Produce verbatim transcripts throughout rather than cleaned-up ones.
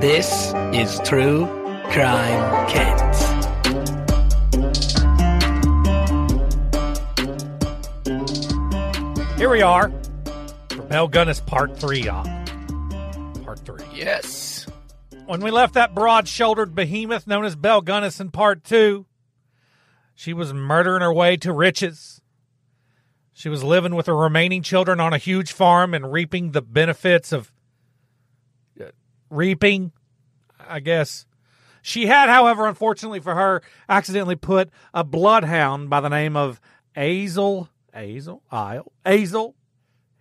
This is True Crime Kent. Here we are for Belle Gunness Part three. Op. Part three. Yes. When we left that broad-shouldered behemoth known as Belle Gunness in Part two, she was murdering her way to riches. She was living with her remaining children on a huge farm and reaping the benefits of reaping, I guess. She had, however, unfortunately for her, accidentally put a bloodhound by the name of Asle Asle Isle Asle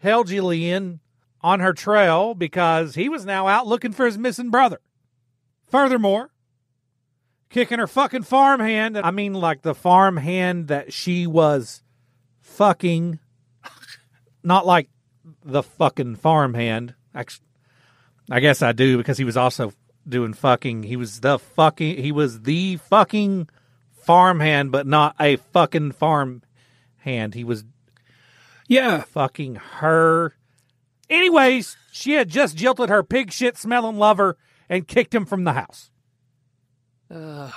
Helgelien on her trail because he was now out looking for his missing brother. Furthermore, kicking her fucking farmhand, I mean like the farmhand that she was fucking, not like the fucking farmhand. Actually, I guess I do because he was also doing fucking. He was the fucking. He was the fucking farmhand, but not a fucking farmhand. He was, yeah, fucking her. Anyways, she had just jilted her pig shit smelling lover and kicked him from the house. Uh,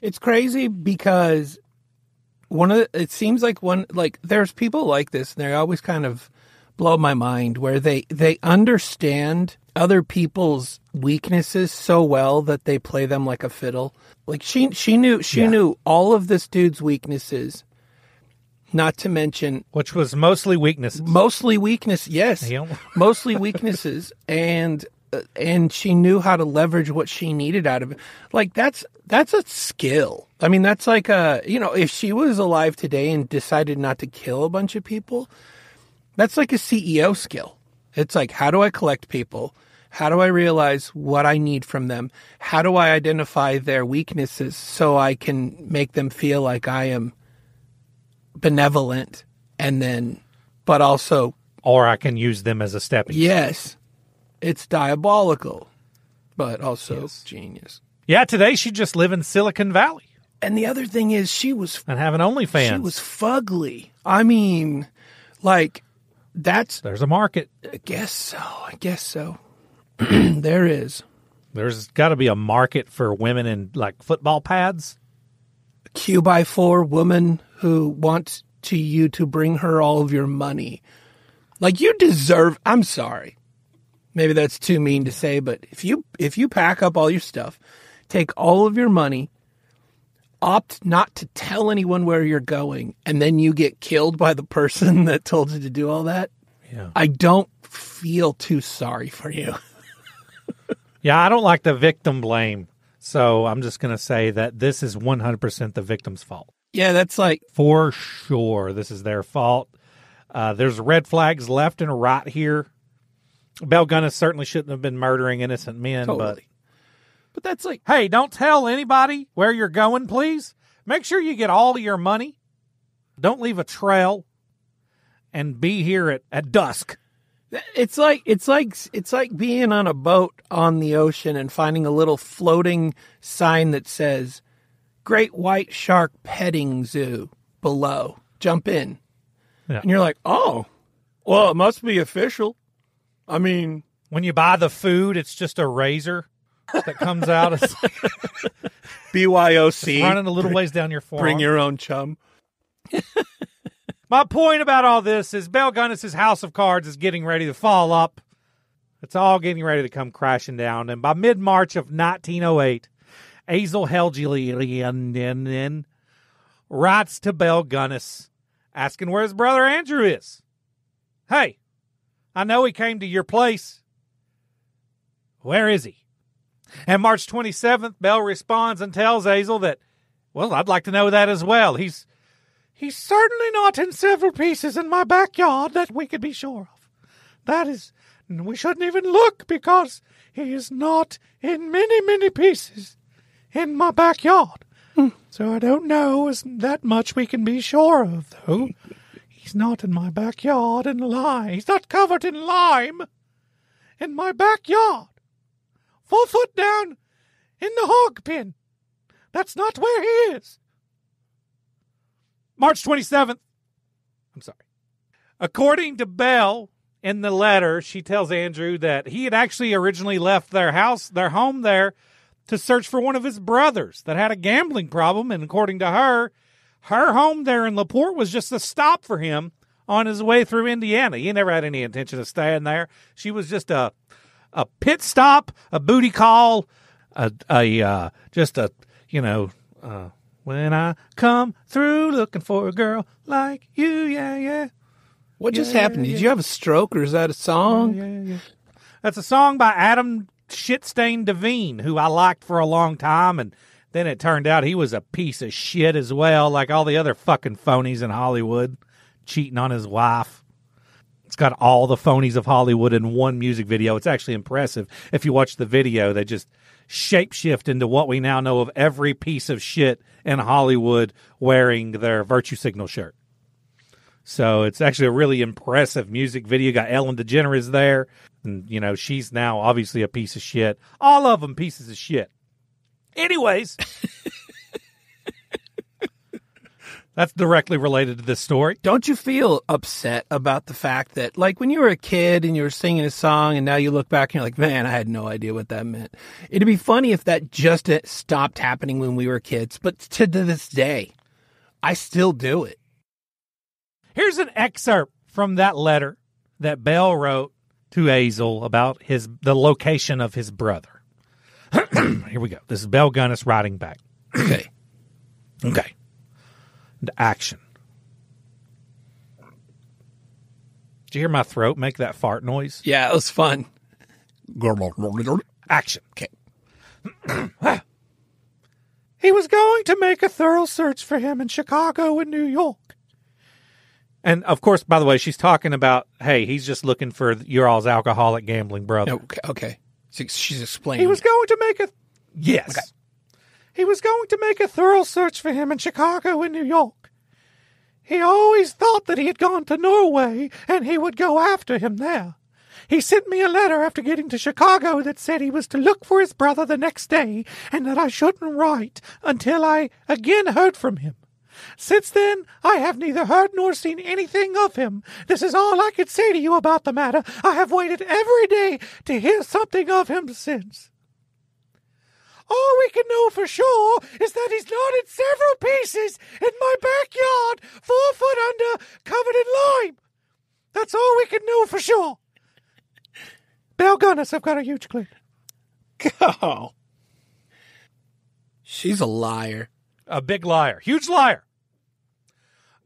it's crazy because one of the, it seems like one like there's people like this, and they're always kind of blow my mind where they they understand other people's weaknesses so well that they play them like a fiddle. Like she she knew she yeah. knew all of this dude's weaknesses, not to mention which was mostly weaknesses. Mostly weakness, yes, yeah. mostly weaknesses, and uh, and she knew how to leverage what she needed out of it. Like that's that's a skill. I mean, that's like a you know, if she was alive today and decided not to kill a bunch of people. That's like a C E O skill. It's like, how do I collect people? How do I realize what I need from them? How do I identify their weaknesses so I can make them feel like I am benevolent and then, but also... Or I can use them as a stepping stone. Yes. It's diabolical, but also yes. genius. Yeah, today she just lives in Silicon Valley. And the other thing is she was... And have an OnlyFans. She was fugly. I mean, like... That's there's a market. I guess so. I guess so. There is. There's got to be a market for women in like football pads. A Q by four woman who wants to you to bring her all of your money. Like you deserve. I'm sorry. Maybe that's too mean to say, but if you if you pack up all your stuff, take all of your money, opt not to tell anyone where you're going, and then you get killed by the person that told you to do all that. Yeah. I don't feel too sorry for you. Yeah, I don't like the victim blame. So I'm just going to say that this is one hundred percent the victim's fault. Yeah, that's like... For sure, this is their fault. Uh, there's red flags left and right here. Belle Gunness certainly shouldn't have been murdering innocent men, totally. but... But that's like, hey, don't tell anybody where you're going, please. Make sure you get all of your money. Don't leave a trail, and be here at, at dusk. It's like it's like it's like being on a boat on the ocean and finding a little floating sign that says "Great White Shark Petting Zoo" below. Jump in, yeah. And you're like, oh, well, it must be official. I mean, when you buy the food, it's just a razor. That comes out as B Y O C. Running a little ways down your forearm. Bring your own chum. My point about all this is Belle Gunness's house of cards is getting ready to fall up. It's all getting ready to come crashing down. And by mid-March of nineteen oh eight, Asle Helgelien writes to Belle Gunness asking where his brother Andrew is. Hey, I know he came to your place. Where is he? And March twenty-seventh, Belle responds and tells Asle that, well, I'd like to know that as well. He's he's certainly not in several pieces in my backyard that we could be sure of. That is, we shouldn't even look because he is not in many, many pieces in my backyard. Mm. So I don't know as that much we can be sure of, though. He's not in my backyard in lime. He's not covered in lime in my backyard. Four foot down in the hog pen. That's not where he is. March twenty-seventh. I'm sorry. According to Belle, in the letter, she tells Andrew that he had actually originally left their house, their home there, to search for one of his brothers that had a gambling problem. And according to her, her home there in LaPorte was just a stop for him on his way through Indiana. He never had any intention of staying there. She was just a a pit stop, a booty call, a, a uh, just a, you know, uh, when I come through looking for a girl like you, yeah, yeah. What just yeah, happened? Yeah, yeah. Did you have a stroke, or is that a song? Yeah, yeah, yeah. That's a song by Adam Shitstain Devine, who I liked for a long time, and then it turned out he was a piece of shit as well, like all the other fucking phonies in Hollywood, cheating on his wife. It's got all the phonies of Hollywood in one music video. It's actually impressive. If you watch the video, they just shapeshift into what we now know of every piece of shit in Hollywood wearing their Virtue Signal shirt. So it's actually a really impressive music video. Got Ellen DeGeneres there. And, you know, she's now obviously a piece of shit. All of them pieces of shit. Anyways. That's directly related to this story. Don't you feel upset about the fact that, like, when you were a kid and you were singing a song and now you look back and you're like, man, I had no idea what that meant. It'd be funny if that just stopped happening when we were kids. But to this day, I still do it. Here's an excerpt from that letter that Belle wrote to Asle about his the location of his brother. Here we go. This is Belle Gunness writing back. Okay. Okay. And action. Did you hear my throat make that fart noise? Yeah, it was fun. Action. Okay. He was going to make a thorough search for him in Chicago and New York. And, of course, by the way, she's talking about, hey, he's just looking for your all's alcoholic gambling brother. Okay. okay. So she's explaining. He was going to make a... Yes. Okay. He was going to make a thorough search for him in Chicago and New York. He always thought that he had gone to Norway and he would go after him there. He sent me a letter after getting to Chicago that said he was to look for his brother the next day and that I shouldn't write until I again heard from him. Since then, I have neither heard nor seen anything of him. This is all I could say to you about the matter. I have waited every day to hear something of him since. All we can know for sure is that he's not in several pieces in my backyard, four foot under, covered in lime. That's all we can know for sure. Belle Gunness, I've got a huge clue. Oh. She's a liar. A big liar. Huge liar.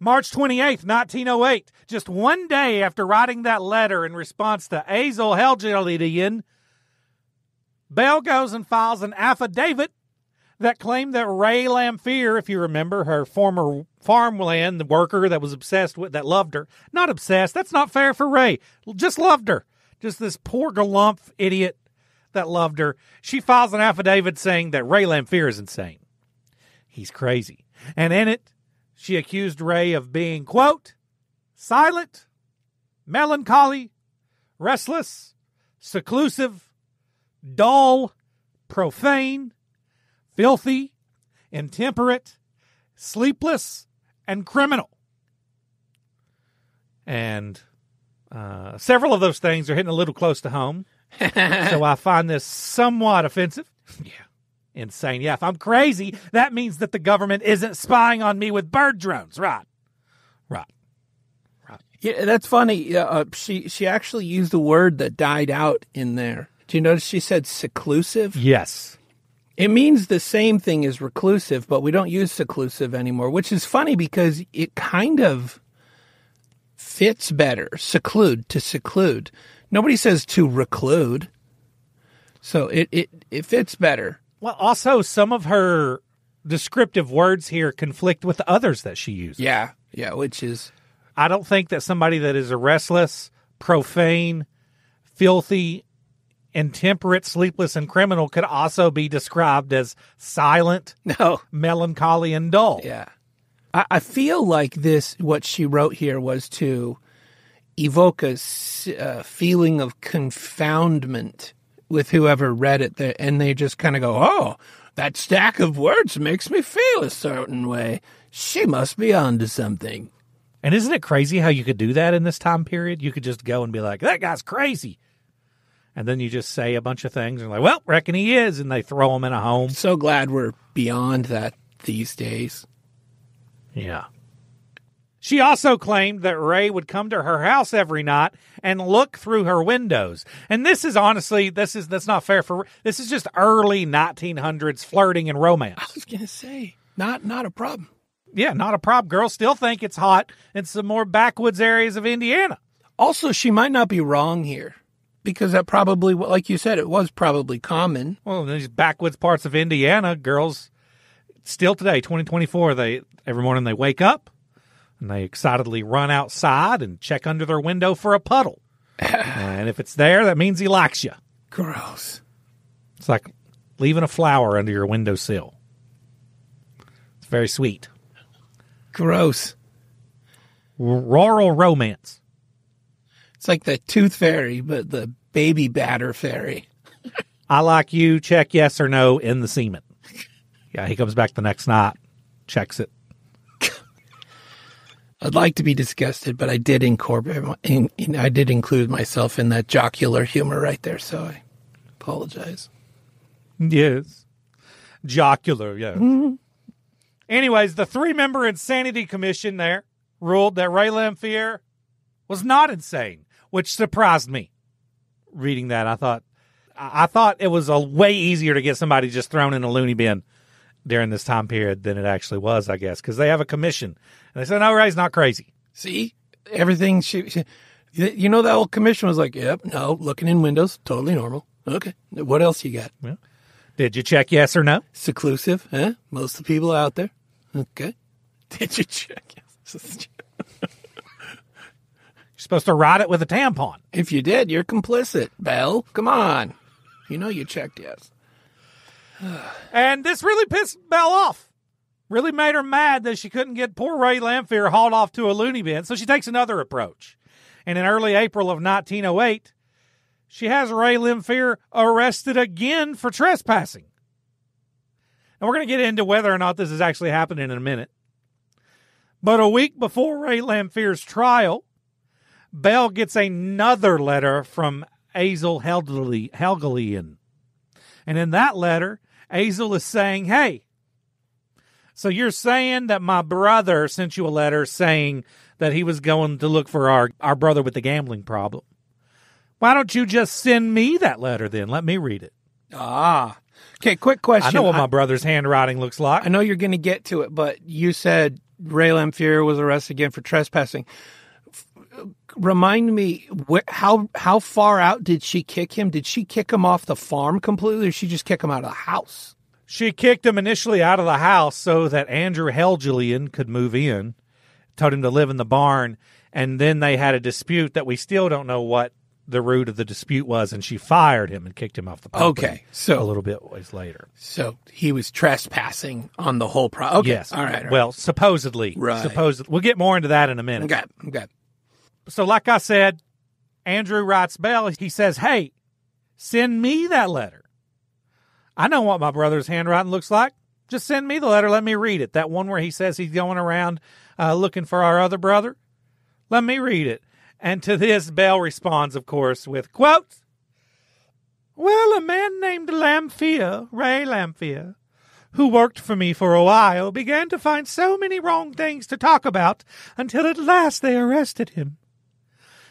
March twenty-eighth, nineteen oh eight, just one day after writing that letter in response to Asle Helgelien, Belle goes and files an affidavit that claimed that Ray Lamphere, if you remember, her former farmland worker that was obsessed with, that loved her, not obsessed, that's not fair for Ray, just loved her, just this poor galump idiot that loved her. She files an affidavit saying that Ray Lamphere is insane. He's crazy. And in it, she accused Ray of being, quote, silent, melancholy, restless, seclusive, dull, profane, filthy, intemperate, sleepless, and criminal. And uh, several of those things are hitting a little close to home. So I find this somewhat offensive. Yeah. Insane. Yeah, if I'm crazy, that means that the government isn't spying on me with bird drones. Right. Right. Right. Yeah, that's funny. Uh, she she actually used a word that died out in there. Do you notice she said seclusive? Yes. It means the same thing as reclusive, but we don't use seclusive anymore, which is funny because it kind of fits better. Seclude, to seclude. Nobody says to reclude. So it, it, it fits better. Well, also, some of her descriptive words here conflict with others that she uses. Yeah, yeah, which is... I don't think that somebody that is a restless, profane, filthy, intemperate, sleepless, and criminal could also be described as silent, no, melancholy, and dull. Yeah. I, I feel like this, what she wrote here was to evoke a uh, feeling of confoundment with whoever read it, there, and they just kind of go, oh, that stack of words makes me feel a certain way. She must be onto something. And isn't it crazy how you could do that in this time period? You could just go and be like, that guy's crazy. And then you just say a bunch of things and like, well, reckon he is. And they throw him in a home. So glad we're beyond that these days. Yeah. She also claimed that Ray would come to her house every night and look through her windows. And this is honestly, this is that's not fair for, this is just early nineteen hundreds flirting and romance. I was going to say, not not a problem. Yeah, not a problem. Girls still think it's hot in some more backwoods areas of Indiana. Also, she might not be wrong here. Because that probably, like you said, it was probably common. Well, in these backwoods parts of Indiana, girls, still today, twenty twenty-four, they every morning they wake up and they excitedly run outside and check under their window for a puddle. And if it's there, that means he likes you. Gross. It's like leaving a flower under your windowsill. It's very sweet. Gross. Rural romance. It's like the tooth fairy, but the baby batter fairy. I like you, check yes or no in the semen. Yeah, he comes back the next night, checks it. I'd like to be disgusted, but I did incorporate, in, in, I did include myself in that jocular humor right there, so I apologize. Yes. Jocular, yeah. Mm-hmm. Anyways, the three-member Insanity Commission there ruled that Ray Lamphere was not insane. Which surprised me. Reading that, I thought I thought it was a way easier to get somebody just thrown in a loony bin during this time period than it actually was, I guess, because they have a commission. And they said, no, Ray's not crazy. See? Everything she, she... You know, that old commission was like, yep, no, looking in windows, totally normal. Okay. What else you got? Yeah. Did you check yes or no? Seclusive, huh? Most of the people out there. Okay. Did you check yes? Supposed to ride it with a tampon. If you did, you're complicit, Belle. Come on. You know you checked yes. And this really pissed Belle off. Really made her mad that she couldn't get poor Ray Lamphere hauled off to a loony bin, so she takes another approach. And in early April of nineteen oh eight, she has Ray Lamphere arrested again for trespassing. And we're going to get into whether or not this is actually happening in a minute. But a week before Ray Lamphere's trial, Belle gets another letter from Asle Helgelien. And in that letter, Asle is saying, hey, so you're saying that my brother sent you a letter saying that he was going to look for our, our brother with the gambling problem. Why don't you just send me that letter then? Let me read it. Ah. Okay, quick question. I know what I, my brother's handwriting looks like. I know you're going to get to it, but you said Ray Lamphere was arrested again for trespassing. Remind me, wh- how how far out did she kick him? Did she kick him off the farm completely, or did she just kick him out of the house? She kicked him initially out of the house so that Andrew Helgelien could move in, told him to live in the barn, and then they had a dispute that we still don't know what the root of the dispute was, and she fired him and kicked him off the property. Okay, so a little bit ways later. So he was trespassing on the whole property. Okay. Yes. All right, all right. Well, supposedly. Right. Supposedly. We'll get more into that in a minute. Okay, okay. So like I said, Andrew writes Belle. He says, hey, send me that letter. I know what my brother's handwriting looks like. Just send me the letter. Let me read it. That one where he says he's going around uh, looking for our other brother. Let me read it. And to this, Belle responds, of course, with, quote, well, a man named Lamphere, Ray Lamphere, who worked for me for a while, began to find so many wrong things to talk about until at last they arrested him.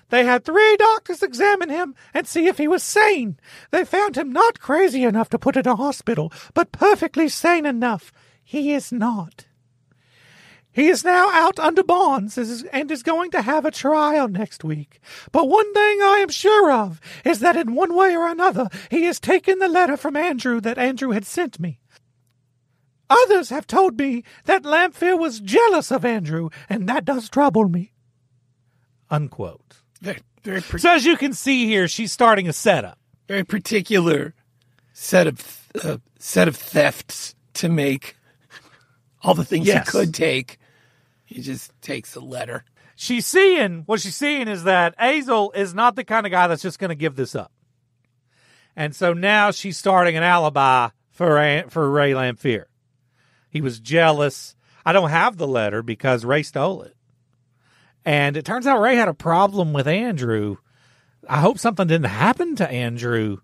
They had three doctors examine him and see if he was sane. They found him not crazy enough to put in a hospital, but perfectly sane enough. He is not. He is now out under bonds and is going to have a trial next week. But one thing I am sure of is that in one way or another, he has taken the letter from Andrew that Andrew had sent me. Others have told me that Lamphere was jealous of Andrew, and that does trouble me. Unquote. Very, very per- so as you can see here, she's starting a setup. Very particular set of uh, set of thefts to make. All the things yes. He could take, he just takes a letter. She's seeing, what she's seeing is that Asle is not the kind of guy that's just going to give this up. And so now she's starting an alibi for for Ray Lamphere. He was jealous. I don't have the letter because Ray stole it. And it turns out Ray had a problem with Andrew. I hope something didn't happen to Andrew.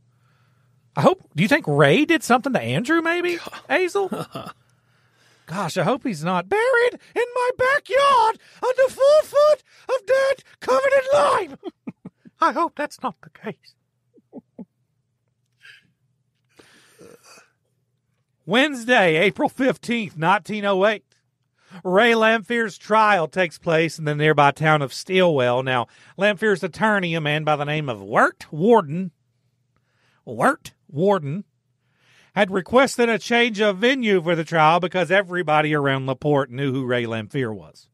I hope. Do you think Ray did something to Andrew, maybe, Asle? Gosh, I hope he's not buried in my backyard under four foot of dirt covered in lime. I hope that's not the case. Wednesday, April fifteenth, nineteen oh eight. Ray Lamphere's trial takes place in the nearby town of Stilwell. Now, Lamphere's attorney, a man by the name of Wirt Warden, Wirt Warden, had requested a change of venue for the trial because everybody around LaPorte knew who Ray Lamphere was.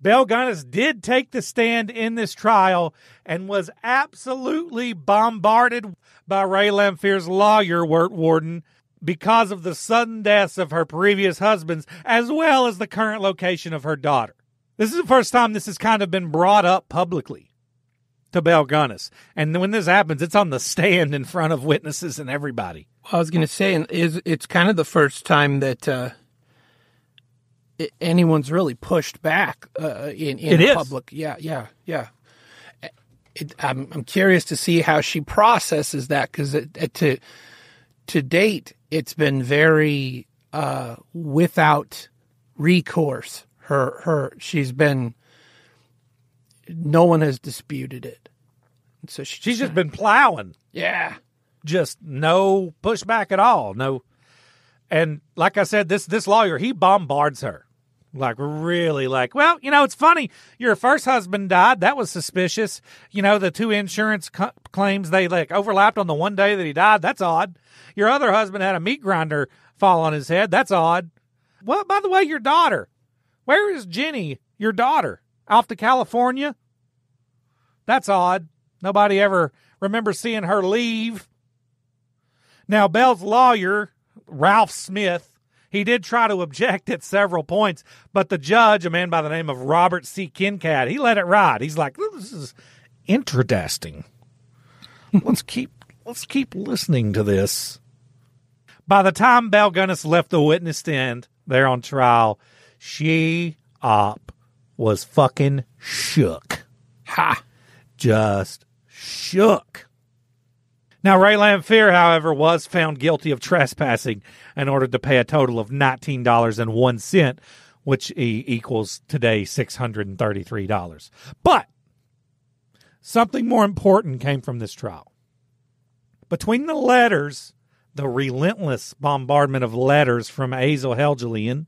Belle Gunness did take the stand in this trial and was absolutely bombarded by Ray Lamphere's lawyer, Wirt Warden, because of the sudden deaths of her previous husbands, as well as the current location of her daughter. This is the first time this has kind of been brought up publicly to Belle Gunness. And when this happens, it's on the stand in front of witnesses and everybody. I was going to say, is it's kind of the first time that uh, anyone's really pushed back uh, in, in it public. Is. Yeah, yeah, yeah. It, I'm, I'm curious to see how she processes that, because to to date, it's been very uh, without recourse. Her, her, she's been. No one has disputed it, and so she, she's just been plowing. Yeah, just no pushback at all. No, and like I said, this this lawyer, he bombards her, like really, like, well, you know, it's funny. Your first husband died. That was suspicious. You know, the two insurance co- claims they like overlapped on the one day that he died. That's odd. Your other husband had a meat grinder fall on his head. That's odd. Well, by the way, your daughter. Where is Jenny, your daughter? Off to California? That's odd. Nobody ever remembers seeing her leave. Now, Belle's lawyer, Ralph Smith, he did try to object at several points, but the judge, a man by the name of Robert C Kincaid, he let it ride. He's like, this is interesting. Let's keep let's keep listening to this. By the time Belle Gunness left the witness stand there on trial, she up was fucking shook. Ha! Just shook. Now, Ray Lamphere, however, was found guilty of trespassing and ordered to pay a total of nineteen dollars and one cent, which e- equals today six hundred thirty-three dollars. But something more important came from this trial. Between the letters, the relentless bombardment of letters from Asle Helgelien,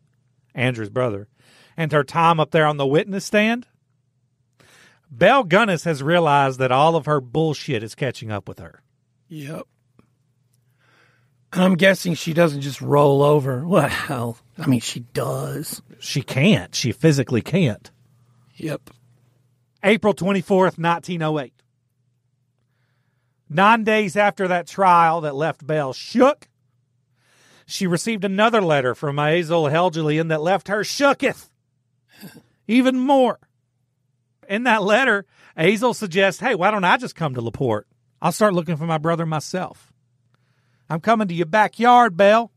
Andrew's brother, and her time up there on the witness stand, Belle Gunness has realized that all of her bullshit is catching up with her. Yep. I'm guessing she doesn't just roll over. Well, I mean, she does. She can't. She physically can't. Yep. April twenty-fourth, nineteen oh eight. Nine days after that trial that left Belle shook, she received another letter from Asle Helgelien that left her shooketh even more. In that letter, Asle suggests, hey, why don't I just come to LaPorte? I'll start looking for my brother myself. I'm coming to your backyard, Belle.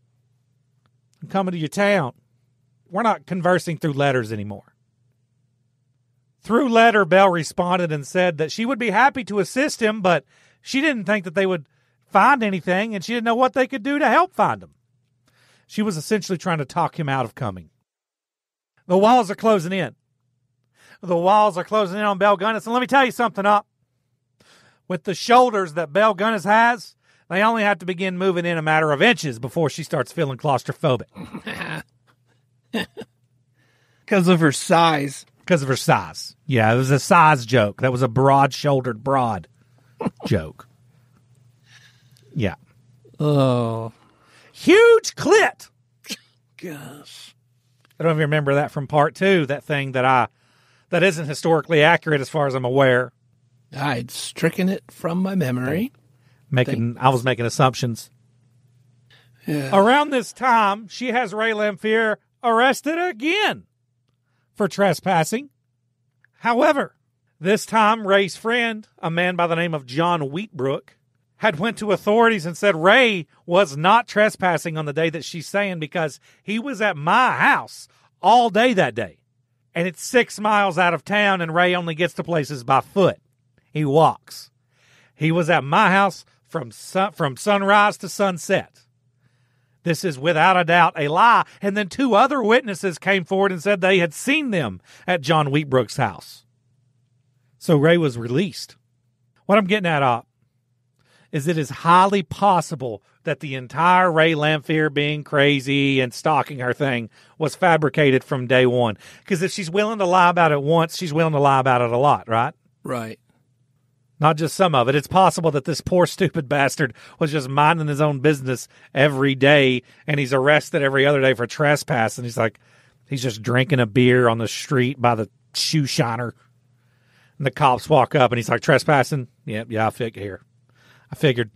I'm coming to your town. We're not conversing through letters anymore. Through letter, Belle responded and said that she would be happy to assist him, but she didn't think that they would find anything, and she didn't know what they could do to help find him. She was essentially trying to talk him out of coming. The walls are closing in. The walls are closing in on Belle Gunness. And let me tell you something up. With the shoulders that Belle Gunness has, they only have to begin moving in a matter of inches before she starts feeling claustrophobic. Because of her size. Because of her size. Yeah, it was a size joke. That was a broad-shouldered broad joke. Yeah. Oh. Huge clit. Gosh. I don't even remember that from part two, that thing that I, that isn't historically accurate as far as I'm aware. I'd stricken it from my memory. Making, Thanks. I was making assumptions. Yeah. Around this time, she has Ray Lamphere arrested again for trespassing. However, this time, Ray's friend, a man by the name of John Wheatbrook, had went to authorities and said Ray was not trespassing on the day that she's saying, because he was at my house all day that day. And it's six miles out of town, and Ray only gets to places by foot. He walks. He was at my house from sun, from sunrise to sunset. This is without a doubt a lie. And then two other witnesses came forward and said they had seen them at John Wheatbrook's house. So Ray was released. What I'm getting at, Op, is it is highly possible that the entire Ray Lamphere being crazy and stalking her thing was fabricated from day one. Because if she's willing to lie about it once, she's willing to lie about it a lot, right? Right. Not just some of it. It's possible that this poor, stupid bastard was just minding his own business every day, and he's arrested every other day for trespass, and he's like, he's just drinking a beer on the street by the shoe shiner. And the cops walk up, and he's like, trespassing? Yep, yeah, yeah, I figured here. I figured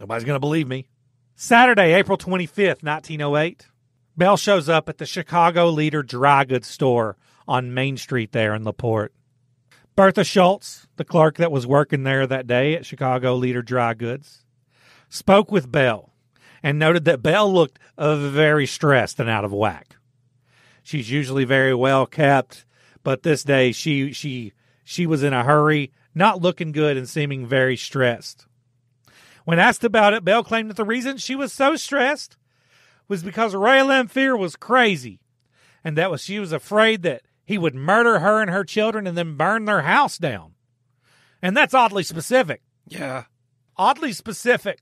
nobody's going to believe me. Saturday, April twenty-fifth, nineteen oh eight, Belle shows up at the Chicago Leader Dry Goods store on Main Street there in LaPorte. Bertha Schultz, the clerk that was working there that day at Chicago Leader Dry Goods, spoke with Belle and noted that Belle looked uh, very stressed and out of whack. She's usually very well kept, but this day she she she was in a hurry, not looking good and seeming very stressed. When asked about it, Belle claimed that the reason she was so stressed was because Ray Lamphere was crazy, and that was she was afraid that he would murder her and her children and then burn their house down. And that's oddly specific. Yeah. Oddly specific.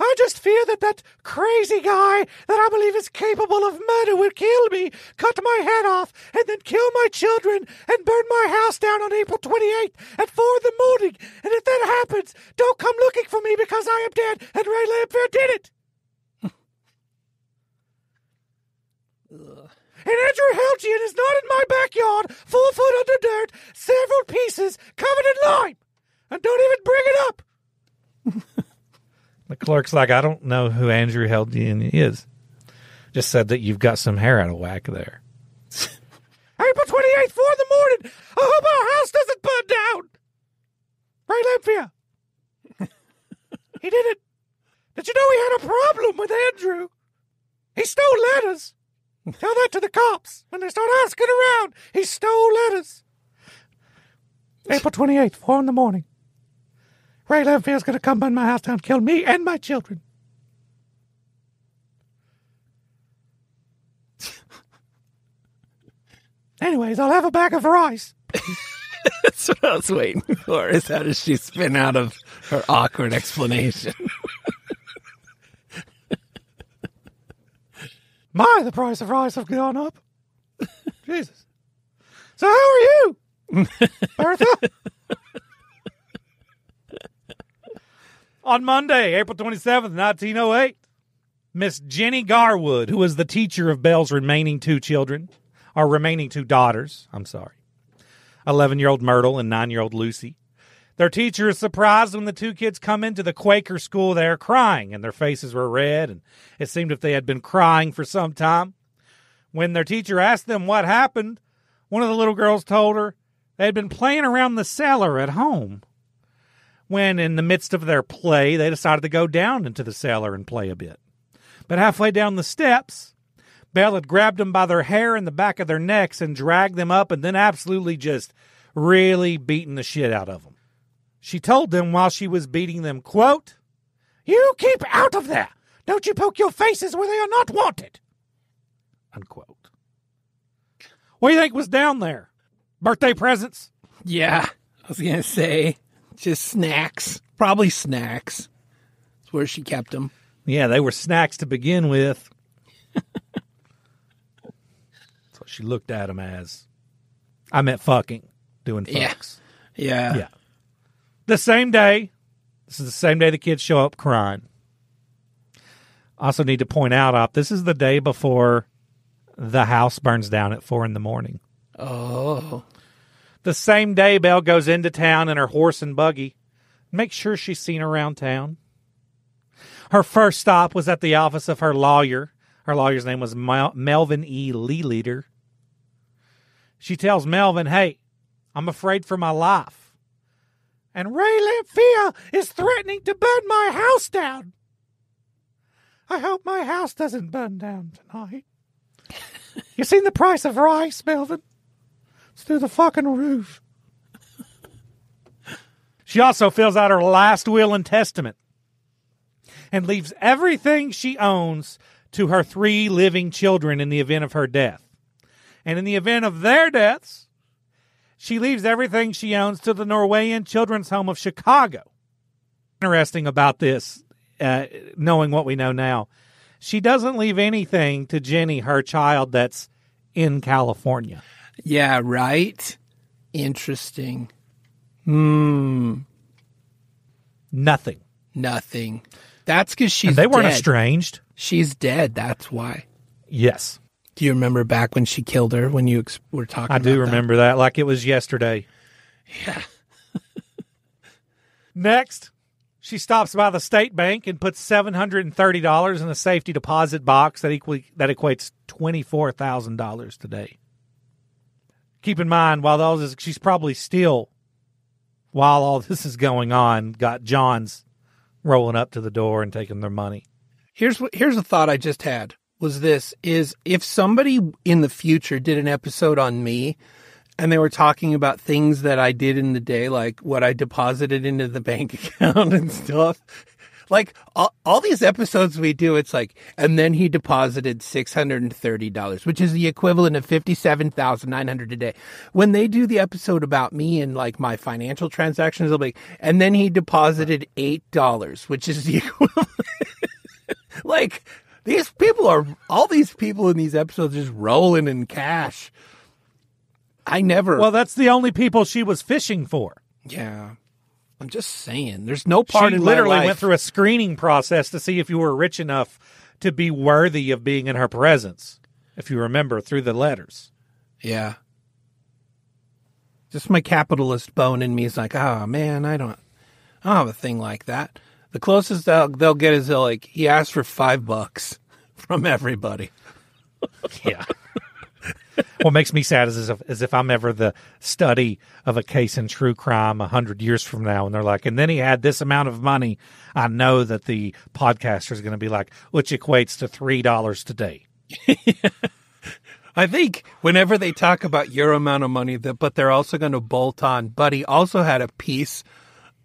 I just fear that that crazy guy that I believe is capable of murder will kill me, cut my head off, and then kill my children and burn my house down on April twenty-eighth at four in the morning. And if that happens, don't come looking for me because I am dead and Ray Lamphere did it. And Andrew Helgelien is not in my backyard, four foot under dirt, several pieces, covered in lime. And don't even bring it up. The clerk's like, I don't know who Andrew Helgelien is. Just said that you've got some hair out of whack there. April twenty-eighth, four in the morning. I hope our house doesn't burn down. Ray Lamphere. He did it. Did you know we had a problem with Andrew? He stole letters. Tell that to the cops when they start asking around. He stole letters. April twenty-eighth, four in the morning. Ray Lamphere's going to come burn my house down, kill me and my children. Anyways, I'll have a bag of her ice. That's what I was waiting for, is how does she spin out of her awkward explanation? My, the price of rice have gone up. Jesus. So how are you, Bertha? On Monday, April twenty-seventh, nineteen oh eight, Miss Jenny Garwood, who was the teacher of Belle's remaining two children, or remaining two daughters, I'm sorry, eleven-year-old Myrtle and nine-year-old Lucy. Their teacher is surprised when the two kids come into the Quaker school there crying, and their faces were red, and it seemed if they had been crying for some time. When their teacher asked them what happened, one of the little girls told her they had been playing around the cellar at home. When in the midst of their play, they decided to go down into the cellar and play a bit. But halfway down the steps, Belle had grabbed them by their hair and the back of their necks and dragged them up and then absolutely just really beaten the shit out of them. She told them while she was beating them, quote, "You keep out of there. Don't you poke your faces where they are not wanted." Unquote. What do you think was down there? Birthday presents? Yeah, I was going to say just snacks. Probably snacks. That's where she kept them. Yeah, they were snacks to begin with. That's what she looked at them as. I meant fucking, doing fucks. Yeah. Yeah. Yeah. The same day, this is the same day the kids show up crying. Also need to point out, Op, this is the day before the house burns down at four in the morning. Oh. The same day, Belle goes into town in her horse and buggy. Make sure she's seen around town. Her first stop was at the office of her lawyer. Her lawyer's name was Mel- Melvin E. Lee Leader. She tells Melvin, hey, I'm afraid for my life. and Ray Lamphere is threatening to burn my house down. I hope my house doesn't burn down tonight. You seen the price of rice, Melvin? It's through the fucking roof. She also fills out her last will and testament and leaves everything she owns to her three living children in the event of her death. And in the event of their deaths, she leaves everything she owns to the Norwegian Children's Home of Chicago. Interesting about this, uh, knowing what we know now, she doesn't leave anything to Jenny, her child that's in California. Yeah, right? Interesting. Hmm. Nothing. Nothing. That's because she's dead. And they weren't estranged. She's dead, that's why. Yes. Do you remember back when she killed her, when you ex- were talking I about that? I do remember that. that, like it was yesterday. Yeah. Next, she stops by the state bank and puts seven hundred thirty dollars in a safety deposit box that equi- that equates twenty-four thousand dollars today. Keep in mind, while those is, she's probably still, while all this is going on, got John's rolling up to the door and taking their money. Here's what, here's a thought I just had was this is if somebody in the future did an episode on me and they were talking about things that I did in the day, like what I deposited into the bank account and stuff, like all, all these episodes we do, it's like, and then he deposited six hundred thirty dollars, which is the equivalent of fifty-seven thousand nine hundred dollars today. When they do the episode about me and like my financial transactions, they'll be like, and then he deposited eight dollars, which is the equivalent. Like these people are, all these people in these episodes just rolling in cash. I never. Well, that's the only people she was fishing for. Yeah. I'm just saying, there's no part in my life. She literally went through a screening process to see if you were rich enough to be worthy of being in her presence, if you remember, through the letters. Yeah. Just my capitalist bone in me is like, oh, man, I don't, I don't have a thing like that. The closest they'll, they'll get is they'll like, he asked for five bucks from everybody. Yeah. What makes me sad is as if, as if I'm ever the study of a case in true crime a hundred years from now, and they're like, and then he had this amount of money. I know that the podcaster is going to be like, which equates to three dollars today. Yeah. I think whenever they talk about your amount of money, that but they're also going to bolt on, but he also had a piece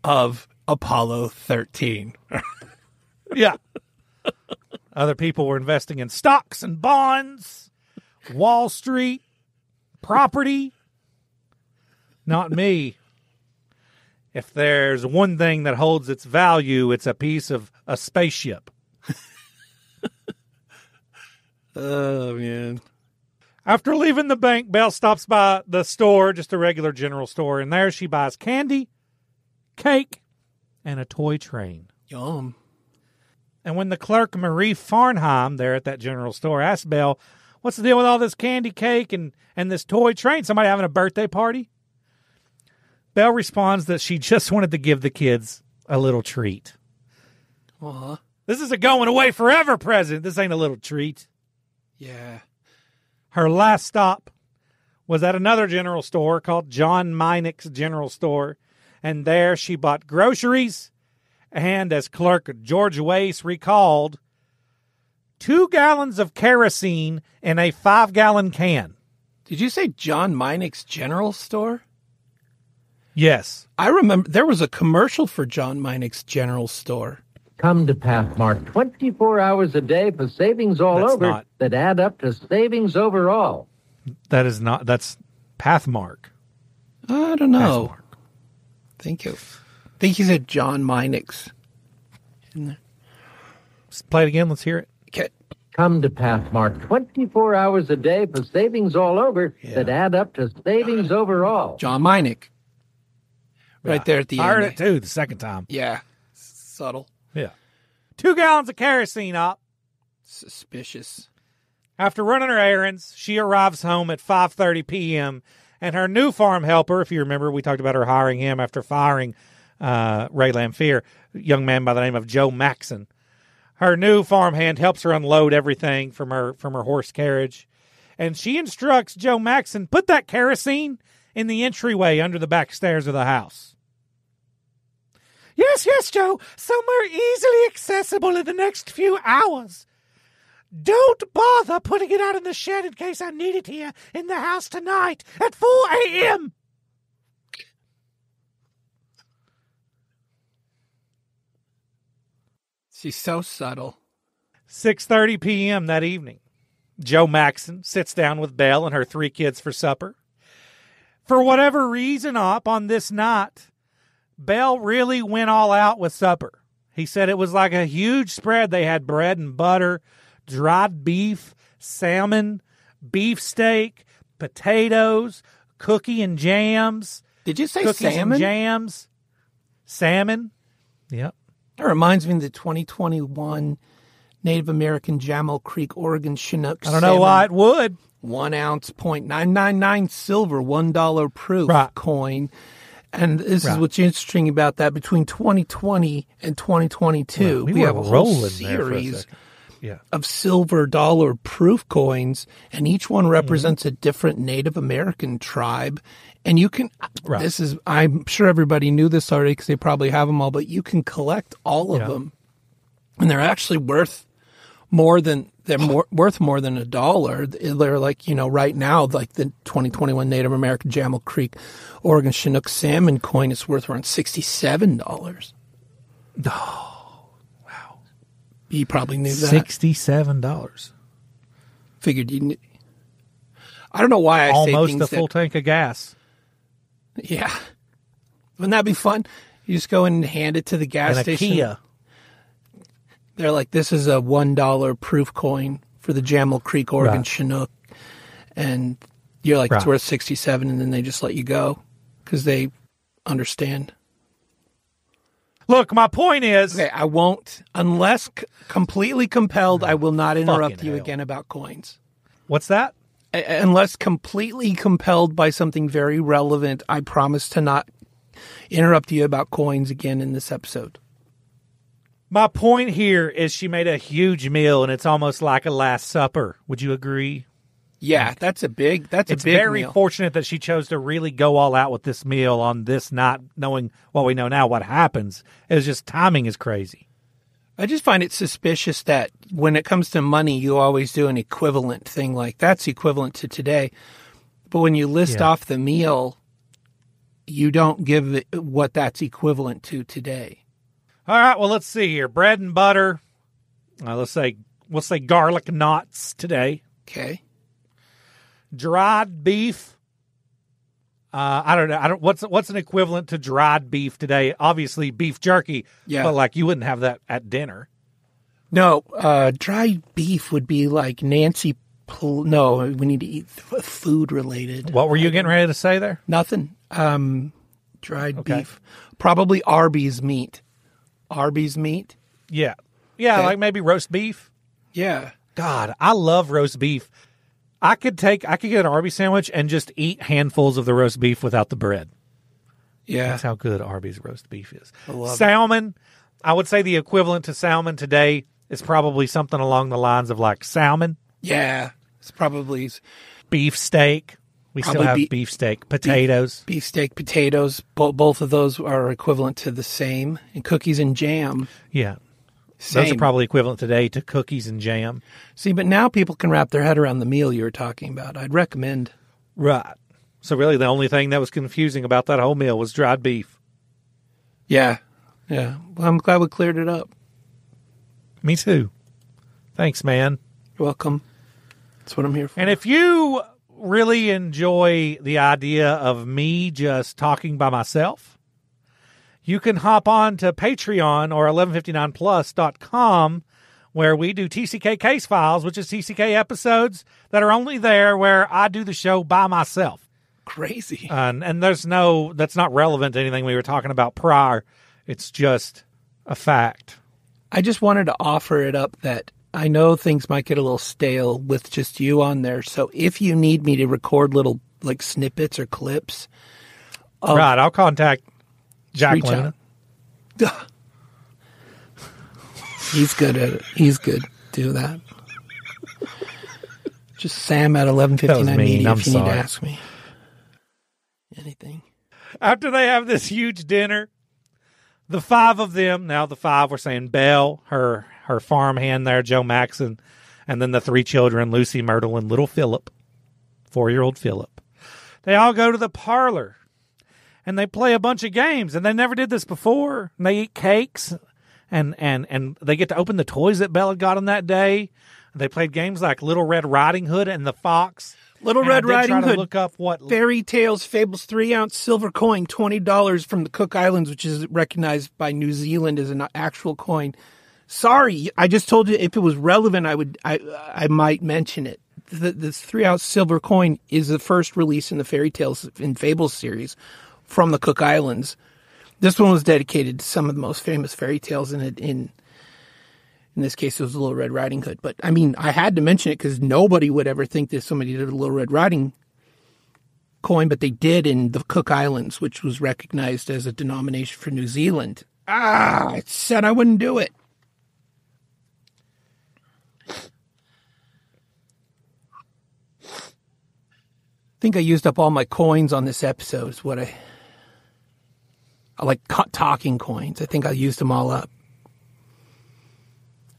of Apollo thirteen. Yeah. Other people were investing in stocks and bonds. Wall Street, property, not me. If there's one thing that holds its value, it's a piece of a spaceship. Oh, man. After leaving the bank, Belle stops by the store, just a regular general store, and there she buys candy, cake, and a toy train. Yum. And when the clerk, Marie Farnheim, there at that general store, asks Belle, what's the deal with all this candy cake and, and this toy train? Somebody having a birthday party? Belle responds that she just wanted to give the kids a little treat. Uh-huh. This is a going away forever present. This ain't a little treat. Yeah. Her last stop was at another general store called John Meinich's General Store. And there she bought groceries. And as clerk George Wace recalled, two gallons of kerosene in a five-gallon can. Did you say John Meinich's General Store? Yes. I remember there was a commercial for John Meinich's General Store. Come to Pathmark twenty-four hours a day for savings all that's over not, that add up to savings overall. That is not, that's Pathmark. I don't know. Pathmark. Thank you. I think he said John Meinich's. Let's play it again. Let's hear it. Come to Pathmark twenty-four hours a day for savings all over yeah. that add up to savings overall. John Meinich. Right yeah. there at the I end. I heard it too the second time. Yeah. Subtle. Yeah. Two gallons of kerosene up. Suspicious. After running her errands, she arrives home at five thirty p.m. and her new farm helper, if you remember, we talked about her hiring him after firing uh, Ray Lamphere, a young man by the name of Joe Maxson. Her new farmhand helps her unload everything from her from her horse carriage. And she instructs Joe Maxson, put that kerosene in the entryway under the back stairs of the house. Yes, yes, Joe. Somewhere easily accessible in the next few hours. Don't bother putting it out in the shed in case I need it here in the house tonight at four a.m. She's so subtle. six thirty p.m. that evening. Joe Maxson sits down with Belle and her three kids for supper. For whatever reason, up on this night, Belle really went all out with supper. He said it was like a huge spread. They had bread and butter, dried beef, salmon, beefsteak, potatoes, cookie and jams. Did you say salmon? And jams. Salmon. Yep. That reminds me of the twenty twenty-one Native American Jamel Creek, Oregon Chinook. I don't know salmon. Why it would. One ounce, point nine nine nine silver, one dollar proof right. coin. And this right. is what's interesting about that. Between twenty twenty and twenty twenty-two, yeah, we, we have a whole series a yeah. of silver dollar proof coins, and each one represents mm-hmm. a different Native American tribe. And you can, right. this is, I'm sure everybody knew this already because they probably have them all, but you can collect all of yeah. them. And they're actually worth more than, they're more, worth more than a dollar. They're like, you know, right now, like the twenty twenty-one Native American Jamel Creek, Oregon Chinook salmon coin is worth around sixty-seven dollars. Oh, wow. You probably knew that. sixty-seven dollars. Figured you knew. I don't know why I Almost say things Almost a full that, tank of gas. Yeah. Wouldn't that be fun? You just go in and hand it to the gas and a station. Kia. They're like, this is a one dollar proof coin for the Jamel Creek, Oregon right. Chinook. And you're like, right. it's worth sixty-seven, and then they just let you go because they understand. Look, my point is... Okay, I won't, unless c- completely compelled, I will not interrupt you hell. again about coins. What's that? A- unless completely compelled by something very relevant, I promise to not interrupt you about coins again in this episode. My point here is she made a huge meal, and it's almost like a Last Supper. Would you agree? Yeah, like, that's a big that's a big meal. It's very fortunate that she chose to really go all out with this meal on this night, knowing what we know now, what happens. It was just timing is crazy. I just find it suspicious that when it comes to money, you always do an equivalent thing like that's equivalent to today. But when you list yeah. off the meal, you don't give it what that's equivalent to today. All right, well, let's see here. Bread and butter. Uh, let's say we'll say garlic knots today. Okay. Dried beef. Uh, I don't know. I don't. What's what's an equivalent to dried beef today? Obviously, beef jerky. Yeah. But like, you wouldn't have that at dinner. No, uh, dried beef would be like Nancy. Pol- no, we need to eat f- food related. What were you getting ready to say there? Nothing. Um, dried okay. beef. Probably Arby's meat. Arby's meat? Yeah. Yeah, okay. Like maybe roast beef? Yeah. God, I love roast beef. I could take, I could get an Arby's sandwich and just eat handfuls of the roast beef without the bread. Yeah. That's how good Arby's roast beef is. I love salmon, it. I would say the equivalent to salmon today is probably something along the lines of like salmon. Yeah. It's probably. Beef steak. We probably still have be- beef steak, potatoes. Beef, beef steak, potatoes. Bo- both of those are equivalent to the same. And cookies and jam. Yeah. Same. Those are probably equivalent today to cookies and jam. See, but now people can wrap their head around the meal you were talking about. I'd recommend. Right. So really the only thing that was confusing about that whole meal was dried beef. Yeah. Yeah. Well, I'm glad we cleared it up. Me too. Thanks, man. You're welcome. That's what I'm here for. And if you... really enjoy the idea of me just talking by myself, you can hop on to Patreon or eleven fifty-nine plus dot com where we do T C K Case Files, which is T C K episodes that are only there where I do the show by myself. Crazy. Uh, and, and there's no, that's not relevant to anything we were talking about prior. It's just a fact. I just wanted to offer it up that I know things might get a little stale with just you on there. So if you need me to record little like snippets or clips. Of, right. I'll contact Jacqueline. He's good at it. He's good. Do that. Just Sam at eleven fifty-nine Media I'm if you sorry. need to ask me anything. After they have this huge dinner, the five of them, now the five were saying Belle, her her farmhand there, Joe Maxson, and then the three children, Lucy, Myrtle, and little Phillip, four-year-old Phillip. They all go to the parlor, and they play a bunch of games, and they never did this before. And they eat cakes, and, and, and they get to open the toys that Belle had got on that day. They played games like Little Red Riding Hood and the Fox. Little and Red Riding Hood. Look up what fairy tales, fables, three-ounce silver coin, twenty dollars from the Cook Islands, which is recognized by New Zealand as an actual coin. Sorry, I just told you if it was relevant, I would, I, I might mention it. The, this three-ounce silver coin is the first release in the fairy tales and fables series from the Cook Islands. This one was dedicated to some of the most famous fairy tales in it. In In this case, it was Little Red Riding Hood. But, I mean, I had to mention it because nobody would ever think that somebody did a Little Red Riding coin, but they did in the Cook Islands, which was recognized as a denomination for New Zealand. Ah, I said I wouldn't do it. I think I used up all my coins on this episode is what I... I like talking coins. I think I used them all up.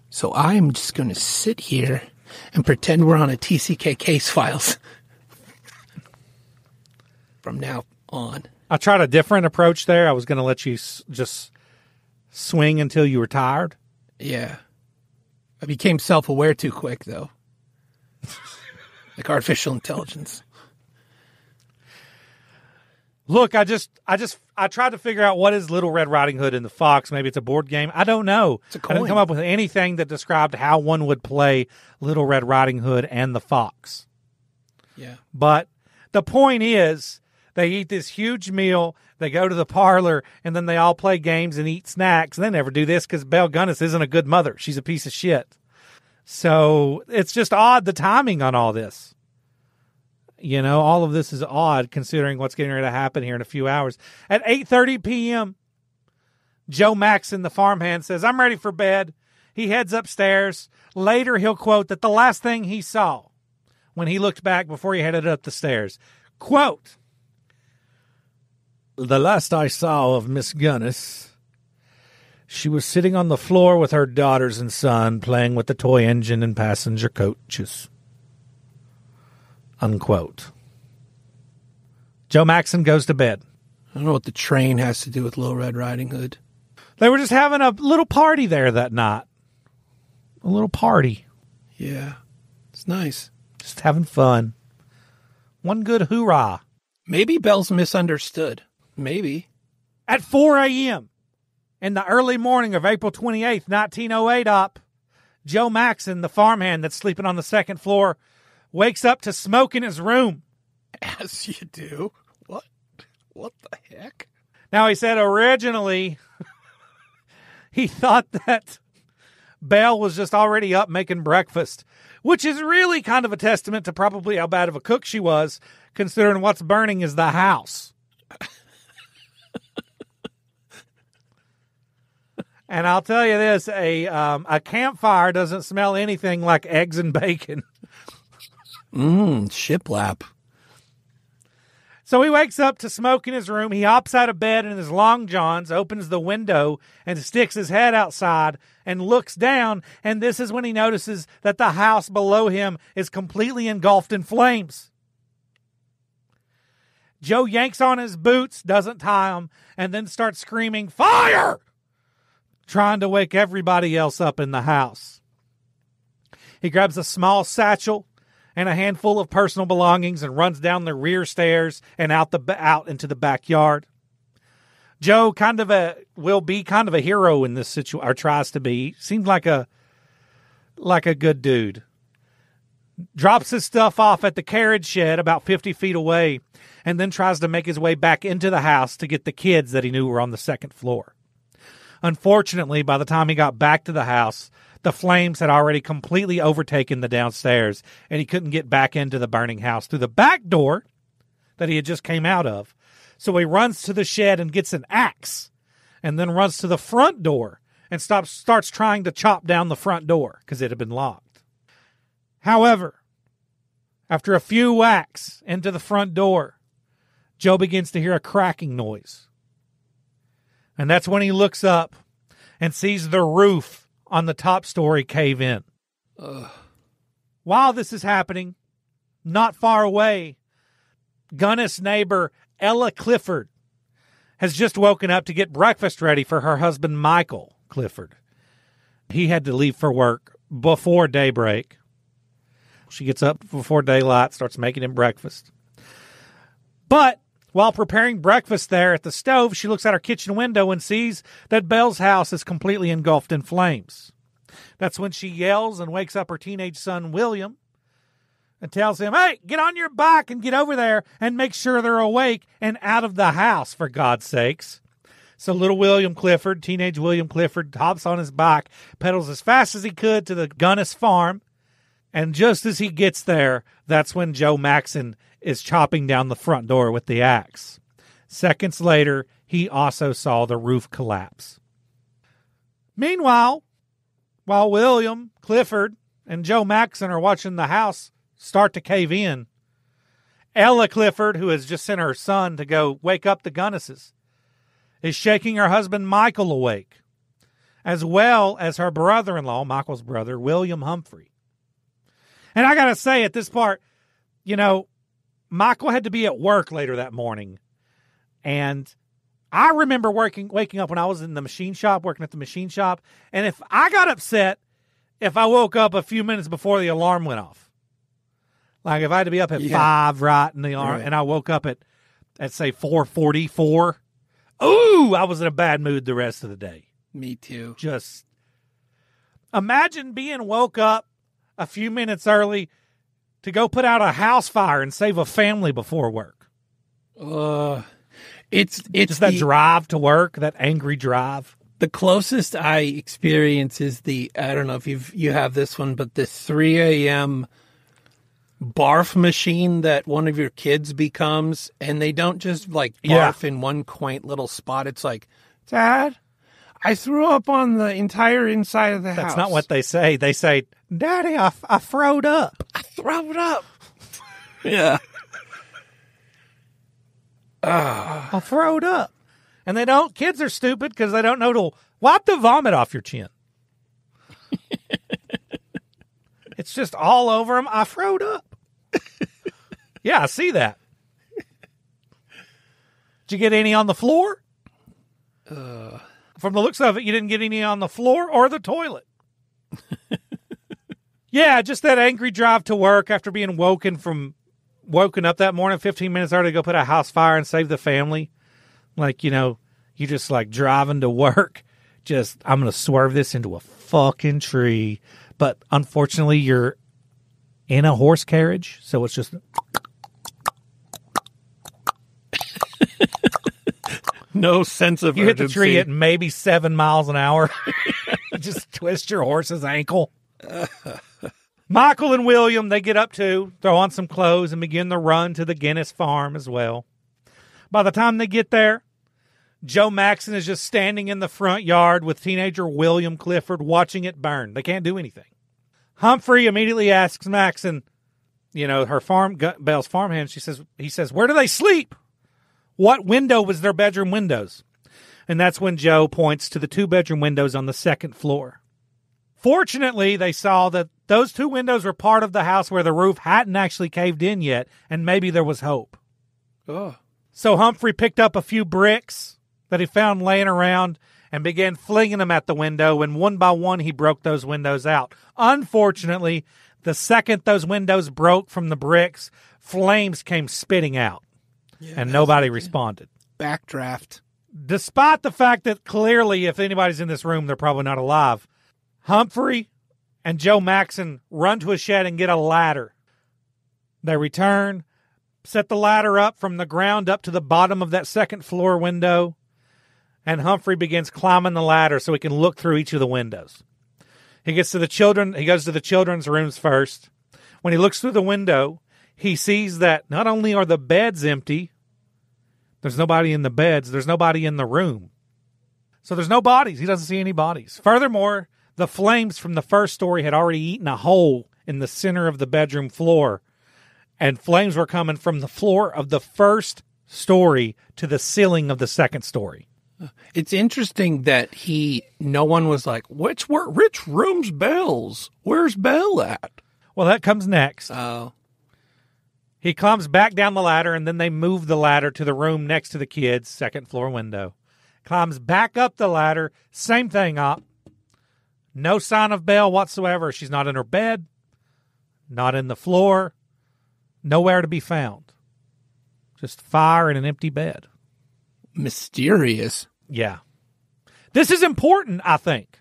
So I'm just going to sit here and pretend we're on a T C K case files from now on. I tried a different approach there. I was going to let you s- just swing until you were tired. Yeah. I became self-aware too quick, though. Like artificial intelligence. Look, I just, I just, I tried to figure out what is Little Red Riding Hood and the Fox. Maybe it's a board game. I don't know. It's a coin. I didn't come up with anything that described how one would play Little Red Riding Hood and the Fox. Yeah. But the point is, they eat this huge meal, they go to the parlor, and then they all play games and eat snacks. And they never do this because Belle Gunness isn't a good mother. She's a piece of shit. So it's just odd, the timing on all this. You know, all of this is odd considering what's getting ready to happen here in a few hours. At eight thirty p.m., Joe Maxson, the farmhand, says, "I'm ready for bed." He heads upstairs. Later, he'll quote that the last thing he saw when he looked back before he headed up the stairs. Quote, "The last I saw of Miss Gunness, she was sitting on the floor with her daughters and son playing with the toy engine and passenger coaches." Unquote. Joe Maxson goes to bed. I don't know what the train has to do with Little Red Riding Hood. They were just having a little party there that night. A little party. Yeah. It's nice. Just having fun. One good hoorah. Maybe Belle's misunderstood. Maybe. At four a.m. in the early morning of April twenty-eighth, nineteen oh eight up, Joe Maxson, the farmhand that's sleeping on the second floor, wakes up to smoke in his room. As you do. What? What the heck? Now, he said originally he thought that Belle was just already up making breakfast, which is really kind of a testament to probably how bad of a cook she was, considering what's burning is the house. And I'll tell you this, a um, a campfire doesn't smell anything like eggs and bacon. Mmm, shiplap. So he wakes up to smoke in his room. He hops out of bed in his long johns, opens the window, and sticks his head outside and looks down. And this is when he notices that the house below him is completely engulfed in flames. Joe yanks on his boots, doesn't tie them, and then starts screaming, "Fire!" trying to wake everybody else up in the house. He grabs a small satchel and a handful of personal belongings and runs down the rear stairs and out the out into the backyard. Joe kind of a will be kind of a hero in this situation, or tries to be. Seems like a like a good dude. Drops his stuff off at the carriage shed about fifty feet away, and then tries to make his way back into the house to get the kids that he knew were on the second floor. Unfortunately, by the time he got back to the house, the flames had already completely overtaken the downstairs, and he couldn't get back into the burning house through the back door that he had just came out of. So he runs to the shed and gets an axe, and then runs to the front door and stops, starts trying to chop down the front door because it had been locked. However, after a few whacks into the front door, Joe begins to hear a cracking noise. And that's when he looks up and sees the roof on the top story cave in. Ugh. While this is happening, not far away, Gunness neighbor Ella Clifford has just woken up to get breakfast ready for her husband Michael Clifford. He had to leave for work before daybreak. She gets up before daylight, starts making him breakfast. But while preparing breakfast there at the stove, she looks out her kitchen window and sees that Belle's house is completely engulfed in flames. That's when she yells and wakes up her teenage son, William, and tells him, hey, get on your bike and get over there and make sure they're awake and out of the house, for God's sakes. So little William Clifford, teenage William Clifford, hops on his bike, pedals as fast as he could to the Gunness farm, and just as he gets there, that's when Joe Maxson is chopping down the front door with the axe. Seconds later, he also saw the roof collapse. Meanwhile, while William Clifford and Joe Maxson are watching the house start to cave in, Ella Clifford, who has just sent her son to go wake up the Gunnesses, is shaking her husband Michael awake, as well as her brother-in-law, Michael's brother, William Humphrey. And I got to say, at this part, you know, Michael had to be at work later that morning. And I remember working, waking up when I was in the machine shop, working at the machine shop. And if I got upset, if I woke up a few minutes before the alarm went off, like if I had to be up at yeah. five, right, in the alarm, right. and I woke up at, at say, four forty-four, ooh, I was in a bad mood the rest of the day. Me too. Just imagine being woke up a few minutes early to go put out a house fire and save a family before work. Uh, it's it's Just that the, drive to work, that angry drive. The closest I experience is the, I don't know if you've, you have this one, but the three a.m. barf machine that one of your kids becomes, and they don't just like barf yeah. in one quaint little spot. It's like, Dad, I threw up on the entire inside of the That's house. That's not what they say. They say, Daddy, I, I throwed up. I throwed up. yeah. uh, I throwed up. And they don't, kids are stupid because they don't know to wipe the vomit off your chin. It's just all over them. I throwed up. yeah, I see that. Did you get any on the floor? Uh... From the looks of it, you didn't get any on the floor or the toilet. yeah, just that angry drive to work after being woken from woken up that morning, fifteen minutes early to go put a house fire and save the family. Like, you know, you just like driving to work. Just, I'm going to swerve this into a fucking tree. But unfortunately, you're in a horse carriage, so it's just... No sense of urgency. You hit the tree at maybe seven miles an hour. Just twist your horse's ankle. Michael and William, they get up too, throw on some clothes, and begin the run to the Gunness farm as well. By the time they get there, Joe Maxson is just standing in the front yard with teenager William Clifford watching it burn. They can't do anything. Humphrey immediately asks Maxson, you know, her farm, Belle's farmhand, she says, he says, where do they sleep? What window was their bedroom windows? And that's when Joe points to the two bedroom windows on the second floor. Fortunately, they saw that those two windows were part of the house where the roof hadn't actually caved in yet, and maybe there was hope. Oh. So Humphrey picked up a few bricks that he found laying around and began flinging them at the window, and one by one he broke those windows out. Unfortunately, the second those windows broke from the bricks, flames came spitting out. Yeah, and nobody responded. Backdraft. Despite the fact that clearly if anybody's in this room, they're probably not alive. Humphrey and Joe Maxson run to a shed and get a ladder. They return, set the ladder up from the ground up to the bottom of that second floor window, and Humphrey begins climbing the ladder so he can look through each of the windows. He gets to the children. He goes to the children's rooms first. When he looks through the window, he sees that not only are the beds empty, there's nobody in the beds, there's nobody in the room. So there's no bodies. He doesn't see any bodies. Furthermore, the flames from the first story had already eaten a hole in the center of the bedroom floor, and flames were coming from the floor of the first story to the ceiling of the second story. It's interesting that he, no one was like, what's where, Rich Room's Belle's? Where's Belle at? Well, that comes next. Oh. He climbs back down the ladder, and then they move the ladder to the room next to the kids' second floor window. Climbs back up the ladder, same thing up. No sign of Belle whatsoever. She's not in her bed, not in the floor, nowhere to be found. Just fire in an empty bed. Mysterious. Yeah. This is important, I think.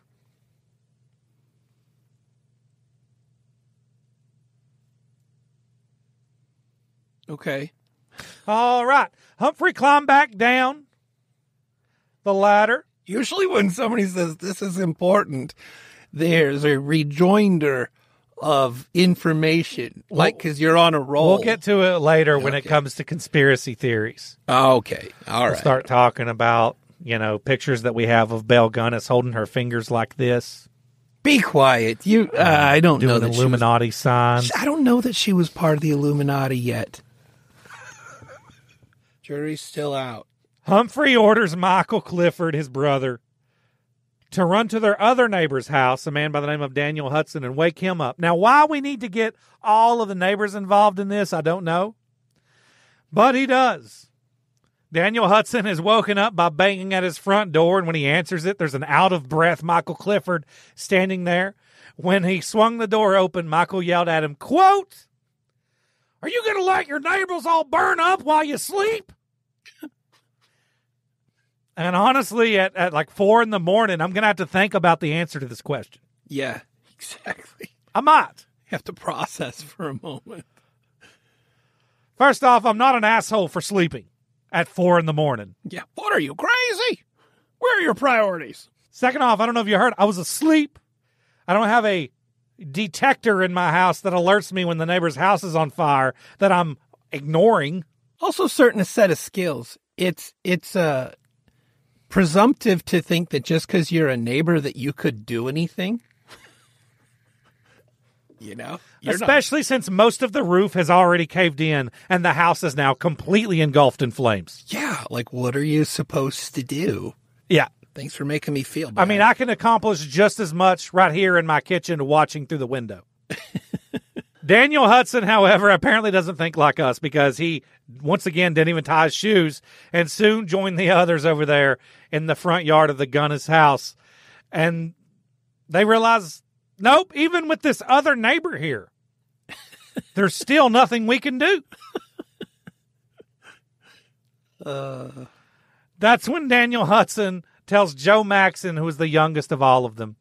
Okay. All right. Humphrey climbed back down the ladder. Usually when somebody says this is important, there's a rejoinder of information, like because you're on a roll. We'll get to it later when okay. it comes to conspiracy theories. Okay. All we'll right. Start talking about, you know, pictures that we have of Belle Gunness holding her fingers like this. Be quiet. You. Uh, I don't doing know that Illuminati she was, signs. I don't know that she was part of the Illuminati yet. Jury's still out. Humphrey orders Michael Clifford, his brother, to run to their other neighbor's house, a man by the name of Daniel Hudson, and wake him up. Now, why we need to get all of the neighbors involved in this, I don't know. But he does. Daniel Hudson is woken up by banging at his front door, and when he answers it, there's an out-of-breath Michael Clifford standing there. When he swung the door open, Michael yelled at him, quote, "Are you going to let your neighbors all burn up while you sleep?" And honestly, at, at like four in the morning, I'm going to have to think about the answer to this question. Yeah, exactly. I might. You have to process for a moment. First off, I'm not an asshole for sleeping at four in the morning. Yeah, what are you, crazy? Where are your priorities? Second off, I don't know if you heard, I was asleep. I don't have a detector in my house that alerts me when the neighbor's house is on fire that I'm ignoring. Also, certain set of skills. It's, it's, uh... presumptive to think that just because you're a neighbor that you could do anything. You know? Especially not. Since most of the roof has already caved in and the house is now completely engulfed in flames. Yeah. Like, what are you supposed to do? Yeah. Thanks for making me feel bad. I mean, I can accomplish just as much right here in my kitchen watching through the window. Daniel Hudson, however, apparently doesn't think like us because he, once again, didn't even tie his shoes and soon joined the others over there in the front yard of the Gunness house. And they realize, nope, even with this other neighbor here, there's still nothing we can do. Uh... That's when Daniel Hudson tells Joe Maxson, who is the youngest of all of them,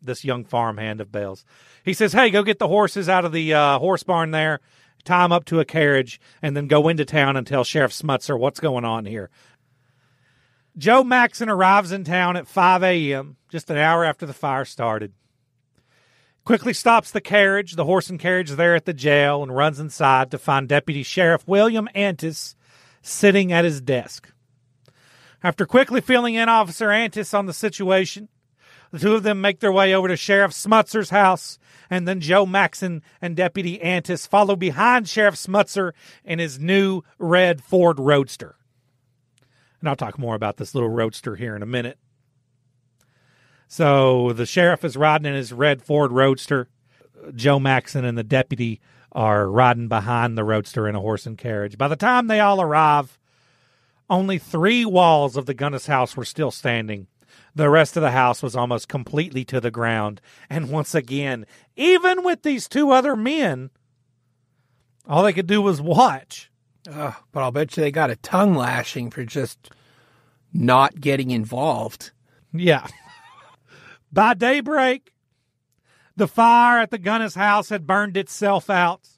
this young farmhand of Belle's. He says, hey, go get the horses out of the uh, horse barn there, tie them up to a carriage, and then go into town and tell Sheriff Smutzer what's going on here. Joe Maxson arrives in town at five a.m., just an hour after the fire started. Quickly stops the carriage, the horse and carriage there at the jail, and runs inside to find Deputy Sheriff William Antis sitting at his desk. After quickly filling in Officer Antis on the situation, the two of them make their way over to Sheriff Smutzer's house, and then Joe Maxson and Deputy Antis follow behind Sheriff Smutzer in his new red Ford Roadster. And I'll talk more about this little Roadster here in a minute. So the sheriff is riding in his red Ford Roadster. Joe Maxson and the deputy are riding behind the Roadster in a horse and carriage. By the time they all arrive, only three walls of the Gunness house were still standing. The rest of the house was almost completely to the ground. And once again, even with these two other men, all they could do was watch. Uh, but I'll bet you they got a tongue lashing for just not getting involved. Yeah. By daybreak, the fire at the Gunness house had burned itself out.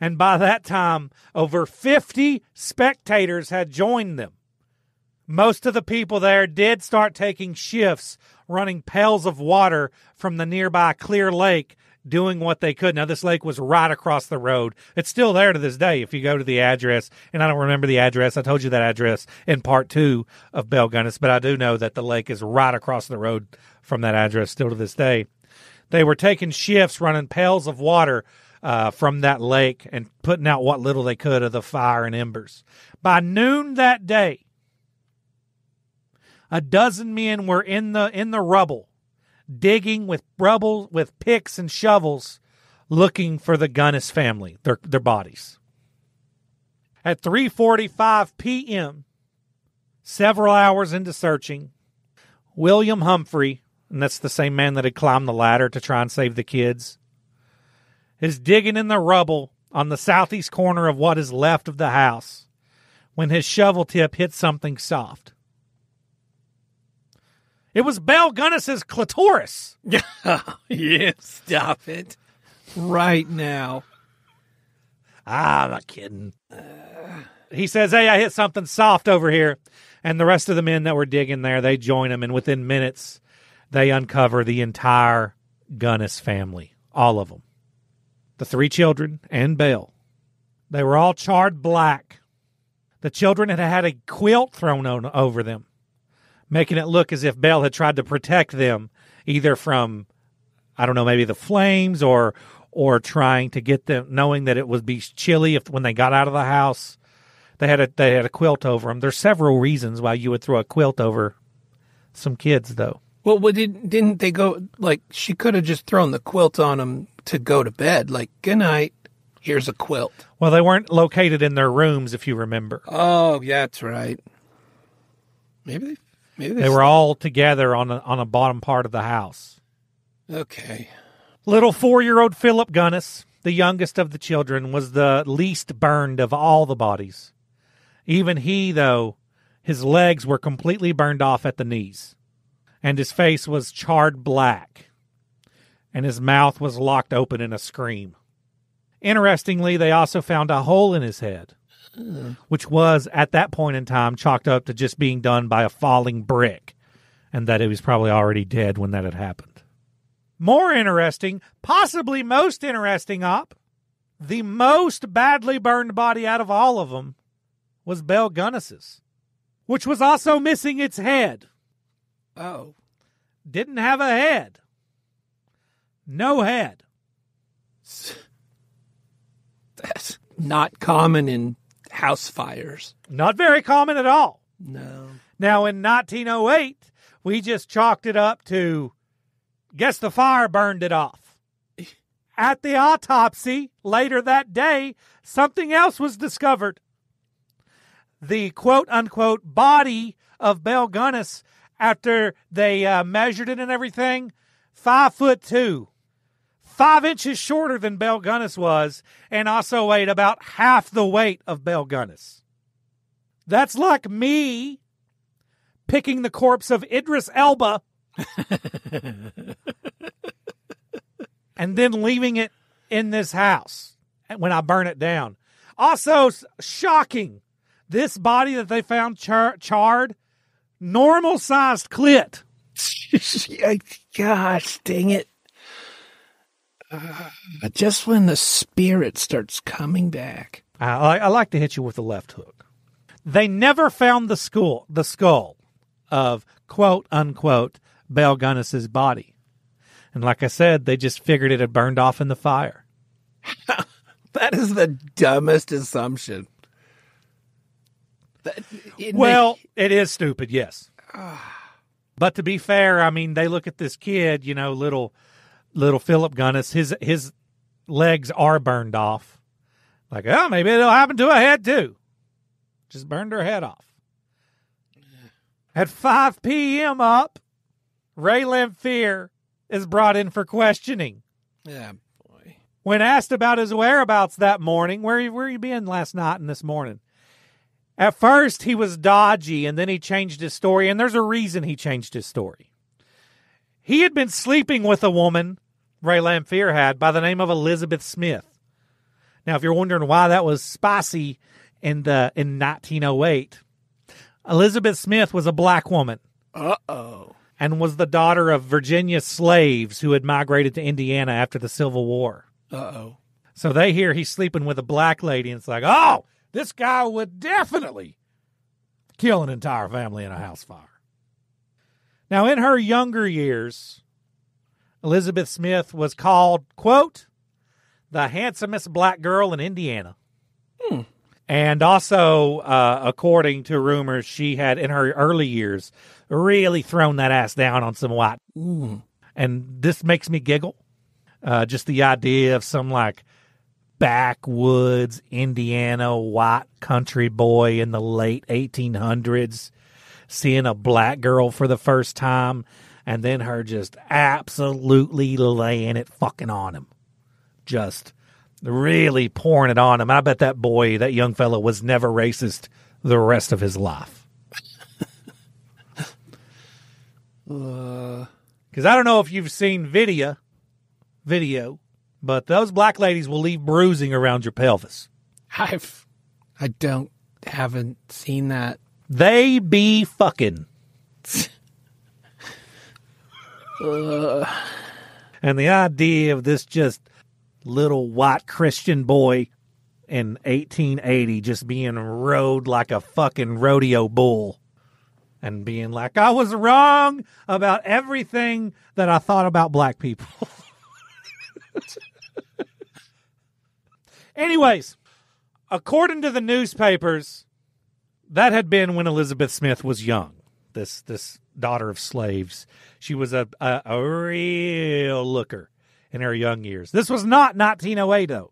And by that time, over fifty spectators had joined them. Most of the people there did start taking shifts, running pails of water from the nearby clear lake, doing what they could. Now, this lake was right across the road. It's still there to this day if you go to the address. And I don't remember the address. I told you that address in part two of Belle Gunness, but I do know that the lake is right across the road from that address still to this day. They were taking shifts, running pails of water uh, from that lake and putting out what little they could of the fire and embers. By noon that day, A dozen men were in the in the rubble, digging with rubble with picks and shovels, looking for the Gunness family, their their bodies. At three forty-five p.m., several hours into searching, William Humphrey, and that's the same man that had climbed the ladder to try and save the kids, is digging in the rubble on the southeast corner of what is left of the house when his shovel tip hits something soft. It was Belle Gunness's clitoris. Yeah, stop it. Right now. Ah, I'm not kidding. Uh, he says, hey, I hit something soft over here. And the rest of the men that were digging there, they join him. And within minutes, they uncover the entire Gunness family. All of them. The three children and Belle. They were all charred black. The children had had a quilt thrown on, over them, making it look as if Belle had tried to protect them either from, I don't know, maybe the flames or or trying to get them, knowing that it would be chilly if when they got out of the house. They had a, they had a quilt over them. There's several reasons why you would throw a quilt over some kids, though. Well, well didn't, didn't they go, like, she could have just thrown the quilt on them to go to bed. Like, good night, here's a quilt. Well, they weren't located in their rooms, if you remember. Oh, yeah, that's right. Maybe they... Maybe they were all together on a, on a bottom part of the house. Okay. Little four-year-old Phillip Gunness, the youngest of the children, was the least burned of all the bodies. Even he, though, his legs were completely burned off at the knees, and his face was charred black, and his mouth was locked open in a scream. Interestingly, they also found a hole in his head, which was, at that point in time, chalked up to just being done by a falling brick, and that he was probably already dead when that had happened. More interesting, possibly most interesting, op, the most badly burned body out of all of them was Belle Gunness's, which was also missing its head. Oh. Didn't have a head. No head. That's not common in house fires. Not very common at all. No. Now, in nineteen oh eight, we just chalked it up to, guess the fire burned it off. At the autopsy later that day, something else was discovered. The quote-unquote body of Belle Gunness, after they uh, measured it and everything, five foot two. Five inches shorter than Belle Gunness was, and also weighed about half the weight of Belle Gunness. That's like me picking the corpse of Idris Elba and then leaving it in this house when I burn it down. Also, shocking, this body that they found char- charred, normal-sized clit. Gosh, dang it. Uh, just when the spirit starts coming back. I, I like to hit you with the left hook. They never found the skull, the skull of, quote, unquote, Belle Gunness's body. And like I said, they just figured it had burned off in the fire. That is the dumbest assumption. That, it well, may... it is stupid, yes. But to be fair, I mean, they look at this kid, you know, little... Little Phillip Gunness, his his legs are burned off. Like, oh, maybe it'll happen to a head too. Just burned her head off. At five p.m. up, Ray Lamphere is brought in for questioning. Yeah, boy. When asked about his whereabouts that morning, where where you been last night and this morning? At first, he was dodgy, and then he changed his story. And there's a reason he changed his story. He had been sleeping with a woman, Ray Lamphere had, by the name of Elizabeth Smith. Now, if you're wondering why that was spicy in the in nineteen oh eight, Elizabeth Smith was a black woman. Uh-oh. And was the daughter of Virginia slaves who had migrated to Indiana after the Civil War. Uh-oh. So they hear he's sleeping with a black lady, and it's like, oh, this guy would definitely kill an entire family in a house fire. Now, in her younger years, Elizabeth Smith was called, quote, the handsomest black girl in Indiana. Hmm. And also, uh, according to rumors, she had, in her early years, really thrown that ass down on some white. Ooh. And this makes me giggle. Uh, just the idea of some, like, backwoods, Indiana, white country boy in the late eighteen hundreds seeing a black girl for the first time, and then her just absolutely laying it fucking on him. Just really pouring it on him. I bet that boy, that young fellow, was never racist the rest of his life. Because uh, I don't know if you've seen video, video, but those black ladies will leave bruising around your pelvis. I've, I don't, haven't seen that. They be fucking. uh. And the idea of this just little white Christian boy in eighteen eighty just being rode like a fucking rodeo bull and being like, I was wrong about everything that I thought about black people. Anyways, according to the newspapers, that had been when Elizabeth Smith was young. This this daughter of slaves, she was a, a, a real looker in her young years. This was not nineteen oh eight, though.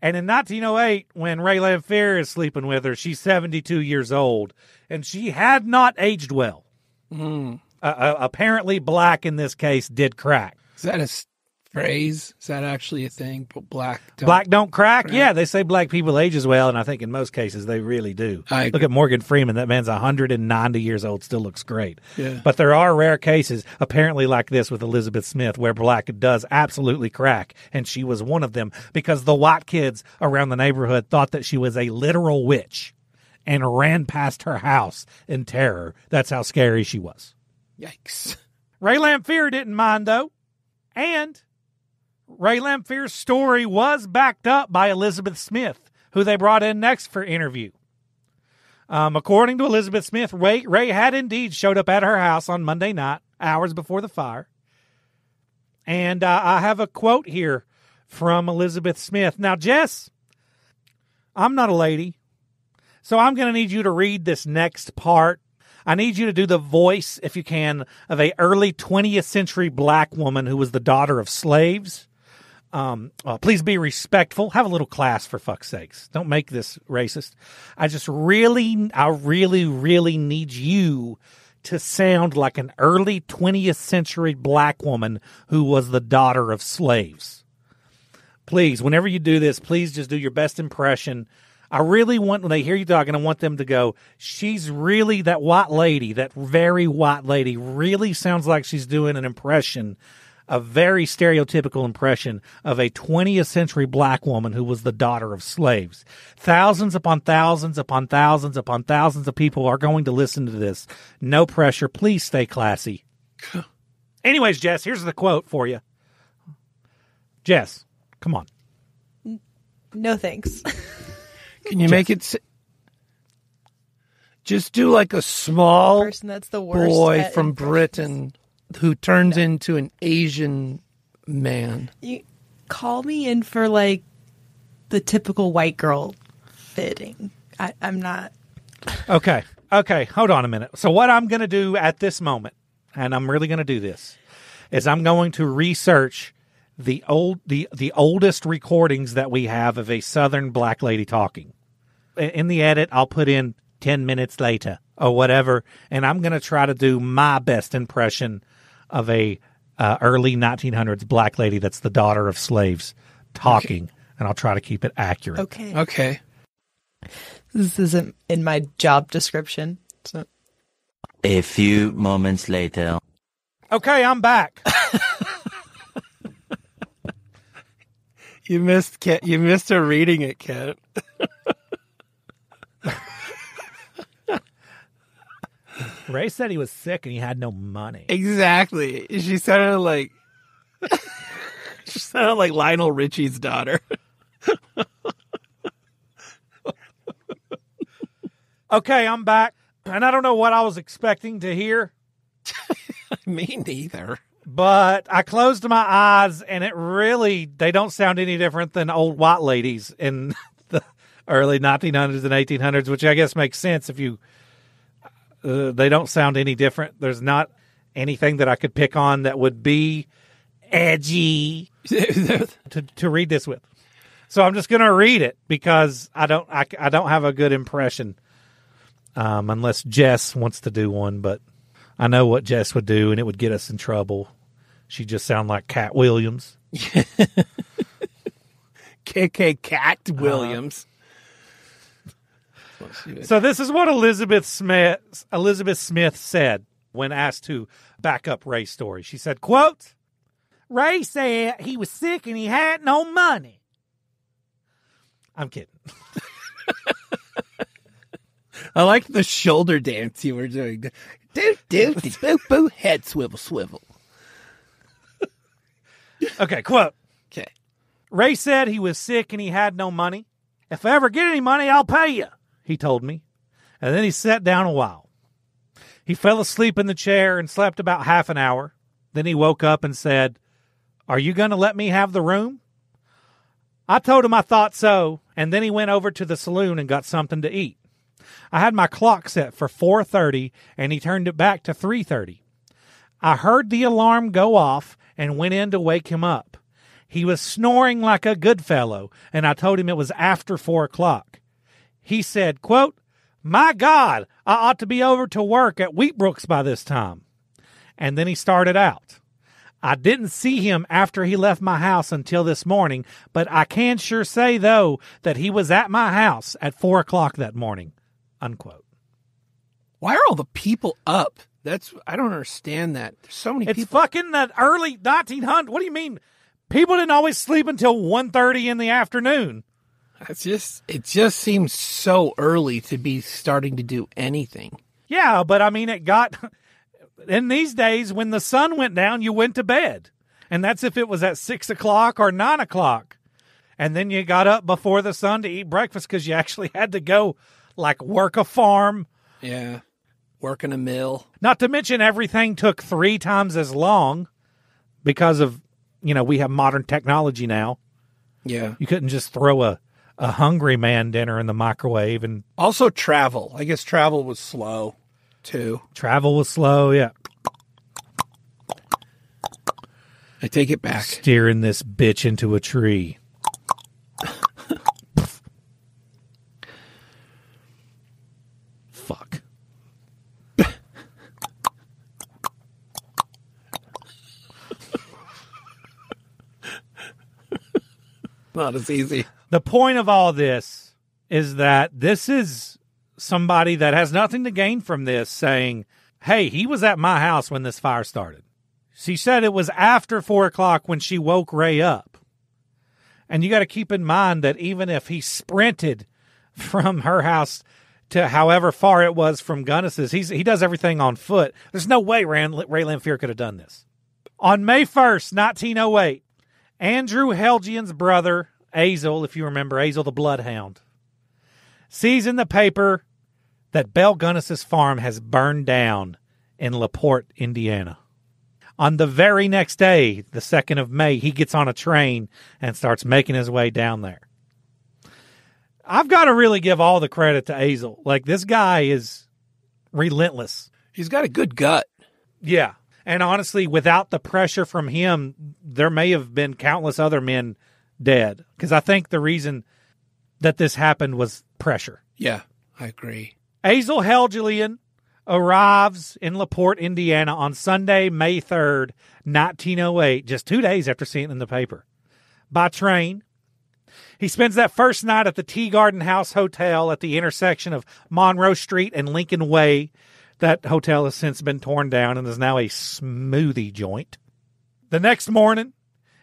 And in nineteen oh eight, when Ray Lamphere is sleeping with her, she's seventy-two years old, and she had not aged well. Mm. Uh, uh, apparently, black in this case did crack. Is that a phrase? Is that actually a thing? Black don't, black don't crack? crack? Yeah, they say black people age as well, and I think in most cases they really do. I Look at Morgan Freeman. That man's one hundred ninety years old, still looks great. Yeah. But there are rare cases, apparently like this with Elizabeth Smith, where black does absolutely crack, and she was one of them because the white kids around the neighborhood thought that she was a literal witch and ran past her house in terror. That's how scary she was. Yikes. Ray Lamphere didn't mind, though, and Ray Lamphere's story was backed up by Elizabeth Smith, who they brought in next for interview. Um, according to Elizabeth Smith, Ray, Ray had indeed showed up at her house on Monday night, hours before the fire. And uh, I have a quote here from Elizabeth Smith. Now, Jess, I'm not a lady, so I'm going to need you to read this next part. I need you to do the voice, if you can, of a early twentieth century black woman who was the daughter of slaves. Um, uh, please be respectful. Have a little class, for fuck's sakes. Don't make this racist. I just really, I really, really need you to sound like an early twentieth century black woman who was the daughter of slaves. Please, whenever you do this, please just do your best impression. I really want, when they hear you talking, I want them to go, she's really that white lady, that very white lady, really sounds like she's doing an impression, a very stereotypical impression of a twentieth century black woman who was the daughter of slaves. Thousands upon thousands upon thousands upon thousands of people are going to listen to this. No pressure. Please stay classy. Anyways, Jess, here's the quote for you. Jess, come on. No thanks. Can you just make it? Just do like a small person, that's the worst boy from Britain who turns no. into an Asian man. You call me in for like the typical white girl fitting. I, I'm not. Okay. Okay. Hold on a minute. So what I'm going to do at this moment, and I'm really going to do this, is I'm going to research the old the, the oldest recordings that we have of a Southern black lady talking. In the edit, I'll put in ten minutes later or whatever, and I'm going to try to do my best impression of a uh, early nineteen hundreds black lady that's the daughter of slaves talking, okay. And I'll try to keep it accurate. Okay. Okay. This isn't in my job description. So. A few moments later. Okay, I'm back. You missed Kat, you missed her reading it, Kat. Ray said he was sick and he had no money. Exactly. She sounded like she sounded like Lionel Richie's daughter. Okay, I'm back. And I don't know what I was expecting to hear. Me neither. But I closed my eyes, and it really, they don't sound any different than old white ladies in the early nineteen hundreds and eighteen hundreds, which I guess makes sense if you uh, – they don't sound any different. There's not anything that I could pick on that would be edgy to, to read this with. So I'm just going to read it because I don't I, I don't have a good impression um, unless Jess wants to do one. But I know what Jess would do, and it would get us in trouble. She'd just sound like Cat Williams. K K Cat Williams. Uh, so this is what Elizabeth Smith, Elizabeth Smith said when asked to back up Ray's story. She said, quote, Ray said he was sick and he had no money. I'm kidding. I like the shoulder dance you were doing. Do, do, do, boo, boo, head swivel, swivel. Okay, quote. Okay. Ray said he was sick and he had no money. If I ever get any money, I'll pay you, he told me. And then he sat down a while. He fell asleep in the chair and slept about half an hour. Then he woke up and said, are you going to let me have the room? I told him I thought so, and then he went over to the saloon and got something to eat. I had my clock set for four thirty, and he turned it back to three thirty. I heard the alarm go off and went in to wake him up. He was snoring like a good fellow, and I told him it was after four o'clock. He said, quote, my God, I ought to be over to work at Wheatbrook's by this time. And then he started out. I didn't see him after he left my house until this morning, but I can sure say, though, that he was at my house at four o'clock that morning, unquote. Why are all the people up? That's I don't understand that. There's so many it's people. It's fucking the early nineteen hundreds. What do you mean? People didn't always sleep until one thirty in the afternoon. It's just, it just seems so early to be starting to do anything. Yeah, but I mean, it got... In these days, when the sun went down, you went to bed. And that's if it was at six o'clock or nine o'clock. And then you got up before the sun to eat breakfast because you actually had to go, like, work a farm. Yeah, work in a mill. Not to mention everything took three times as long because of, you know, we have modern technology now. Yeah. You couldn't just throw a, a hungry man dinner in the microwave. And also travel. I guess travel was slow. Two. Travel was slow, yeah. I take it back. Steering this bitch into a tree. Fuck. Not as easy. The point of all this is that this is... somebody that has nothing to gain from this saying, hey, he was at my house when this fire started. She said it was after four o'clock when she woke Ray up. And you got to keep in mind that even if he sprinted from her house to however far it was from Gunness's, he's, he does everything on foot. There's no way Ray, Ray Lamphere could have done this. On May first, nineteen oh eight, Andrew Helgien's brother, Asle, if you remember, Asle the Bloodhound, sees in the paper that Belle Gunness's farm has burned down in LaPorte, Indiana. On the very next day, the second of May, he gets on a train and starts making his way down there. I've got to really give all the credit to Asle. Like, this guy is relentless. He's got a good gut. Yeah. And honestly, without the pressure from him, there may have been countless other men dead. Because I think the reason that this happened was pressure. Yeah, I agree. Asle Helgelien arrives in LaPorte, Indiana on Sunday, May third, nineteen oh eight, just two days after seeing it in the paper. By train, he spends that first night at the Tea Garden House Hotel at the intersection of Monroe Street and Lincoln Way. That hotel has since been torn down and is now a smoothie joint. The next morning,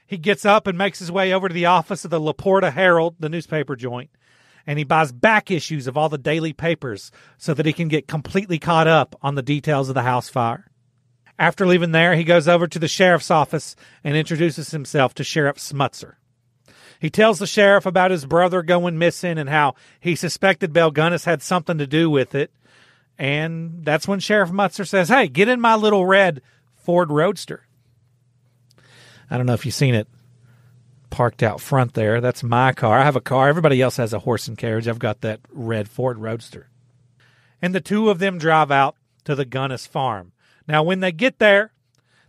he gets up and makes his way over to the office of the Laporta Herald, the newspaper joint. And he buys back issues of all the daily papers so that he can get completely caught up on the details of the house fire. After leaving there, he goes over to the sheriff's office and introduces himself to Sheriff Smutzer. He tells the sheriff about his brother going missing and how he suspected Belle Gunness had something to do with it. And that's when Sheriff Smutzer says, hey, get in my little red Ford Roadster. I don't know if you've seen it, parked out front there. That's my car. I have a car. Everybody else has a horse and carriage. I've got that red Ford Roadster. And the two of them drive out to the Gunness farm. Now, when they get there,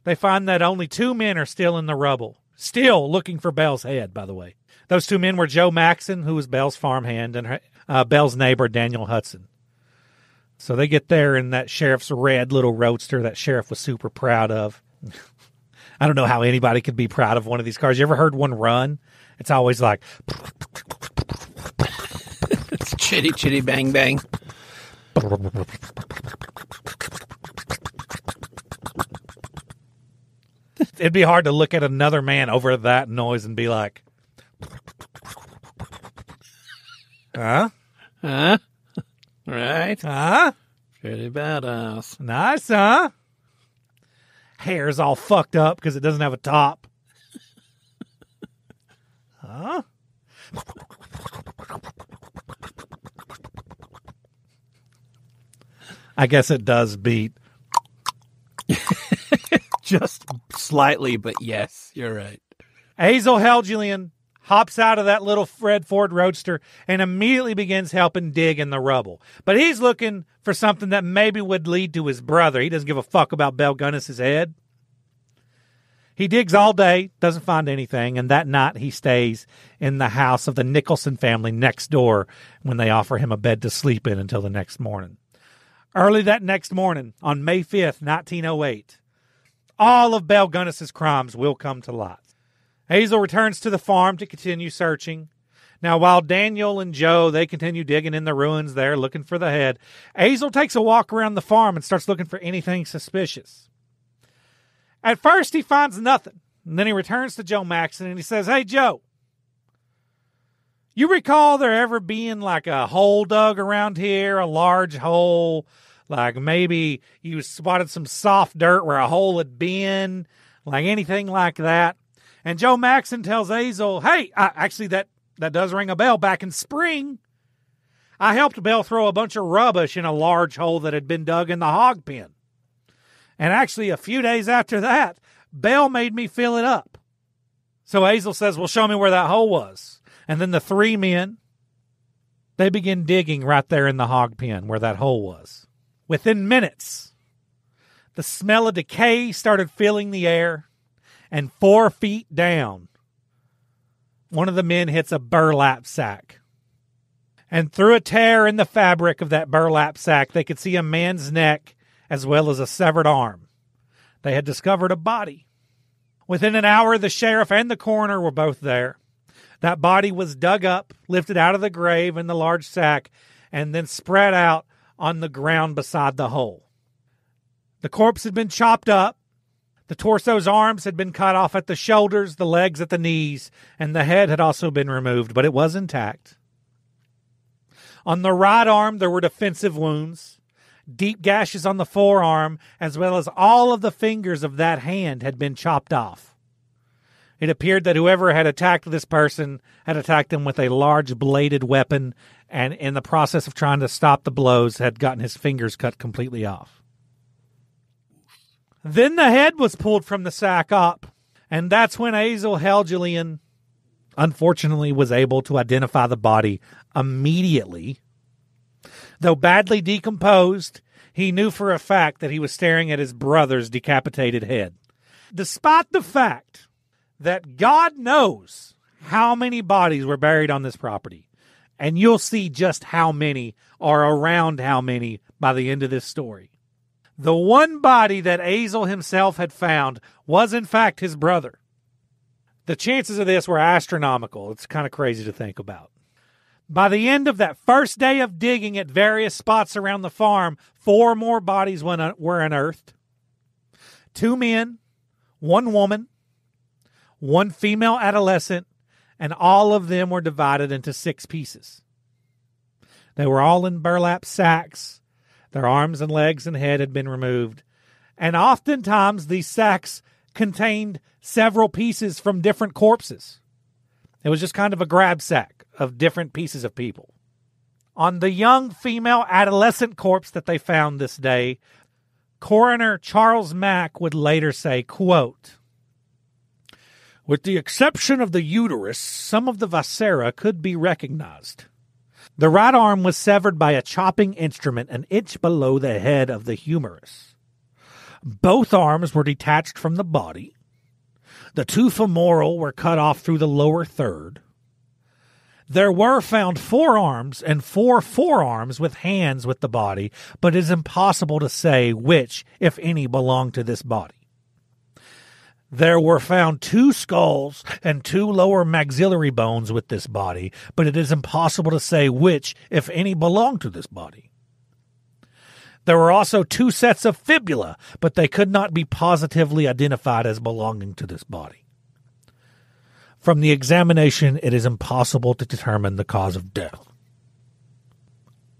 they find that only two men are still in the rubble, still looking for Belle's head, by the way. Those two men were Joe Maxson, who was Belle's farmhand, and her, uh, Belle's neighbor, Daniel Hudson. So they get there in that sheriff's red little Roadster that sheriff was super proud of. I don't know how anybody could be proud of one of these cars. You ever heard one run? It's always like... It's chitty, chitty, bang, bang. It'd be hard to look at another man over that noise and be like... Huh? Huh? Right? Huh? Pretty badass. Nice, huh? Hair's all fucked up because it doesn't have a top. Huh? I guess it does beat. Just slightly, but yes, you're right. Asle Helgelien hops out of that little red Ford Roadster and immediately begins helping dig in the rubble. But he's looking for something that maybe would lead to his brother. He doesn't give a fuck about Belle Gunness's head. He digs all day, doesn't find anything, and that night he stays in the house of the Nicholson family next door when they offer him a bed to sleep in until the next morning. Early that next morning, on May fifth, nineteen oh eight, all of Belle Gunness's crimes will come to light. Asle returns to the farm to continue searching. Now, while Daniel and Joe, they continue digging in the ruins there, looking for the head, Asle takes a walk around the farm and starts looking for anything suspicious. At first, he finds nothing, and then he returns to Joe Maxson and he says, "Hey, Joe, you recall there ever being like a hole dug around here, a large hole, like maybe you spotted some soft dirt where a hole had been, like anything like that?" And Joe Maxson tells Asle, "Hey, I, actually, that, that does ring a bell. Back in spring, I helped Belle throw a bunch of rubbish in a large hole that had been dug in the hog pen. And actually, a few days after that, Belle made me fill it up." So Asle says, "Well, show me where that hole was." And then the three men, they begin digging right there in the hog pen where that hole was. Within minutes, the smell of decay started filling the air. And four feet down, one of the men hits a burlap sack. And through a tear in the fabric of that burlap sack, they could see a man's neck as well as a severed arm. They had discovered a body. Within an hour, the sheriff and the coroner were both there. That body was dug up, lifted out of the grave in the large sack, and then spread out on the ground beside the hole. The corpse had been chopped up. The torso's arms had been cut off at the shoulders, the legs at the knees, and the head had also been removed, but it was intact. On the right arm, there were defensive wounds, deep gashes on the forearm, as well as all of the fingers of that hand had been chopped off. It appeared that whoever had attacked this person had attacked him with a large bladed weapon, and in the process of trying to stop the blows, had gotten his fingers cut completely off. Then the head was pulled from the sack up, and that's when Asle Helgelien, unfortunately, was able to identify the body immediately. Though badly decomposed, he knew for a fact that he was staring at his brother's decapitated head. Despite the fact that God knows how many bodies were buried on this property, and you'll see just how many or around how many by the end of this story. The one body that Asle himself had found was, in fact, his brother. The chances of this were astronomical. It's kind of crazy to think about. By the end of that first day of digging at various spots around the farm, four more bodies were unearthed. Two men, one woman, one female adolescent, and all of them were divided into six pieces. They were all in burlap sacks. Their arms and legs and head had been removed. And oftentimes these sacks contained several pieces from different corpses. It was just kind of a grab sack of different pieces of people. On the young female adolescent corpse that they found this day, coroner Charles Mack would later say, quote, With the exception of the uterus, some of the viscera could be recognized. The right arm was severed by a chopping instrument an inch below the head of the humerus. Both arms were detached from the body. The two femoral were cut off through the lower third. There were found four arms and four forearms with hands with the body, but it is impossible to say which, if any, belonged to this body. There were found two skulls and two lower maxillary bones with this body, but it is impossible to say which, if any, belonged to this body. There were also two sets of fibula, but they could not be positively identified as belonging to this body. From the examination, it is impossible to determine the cause of death."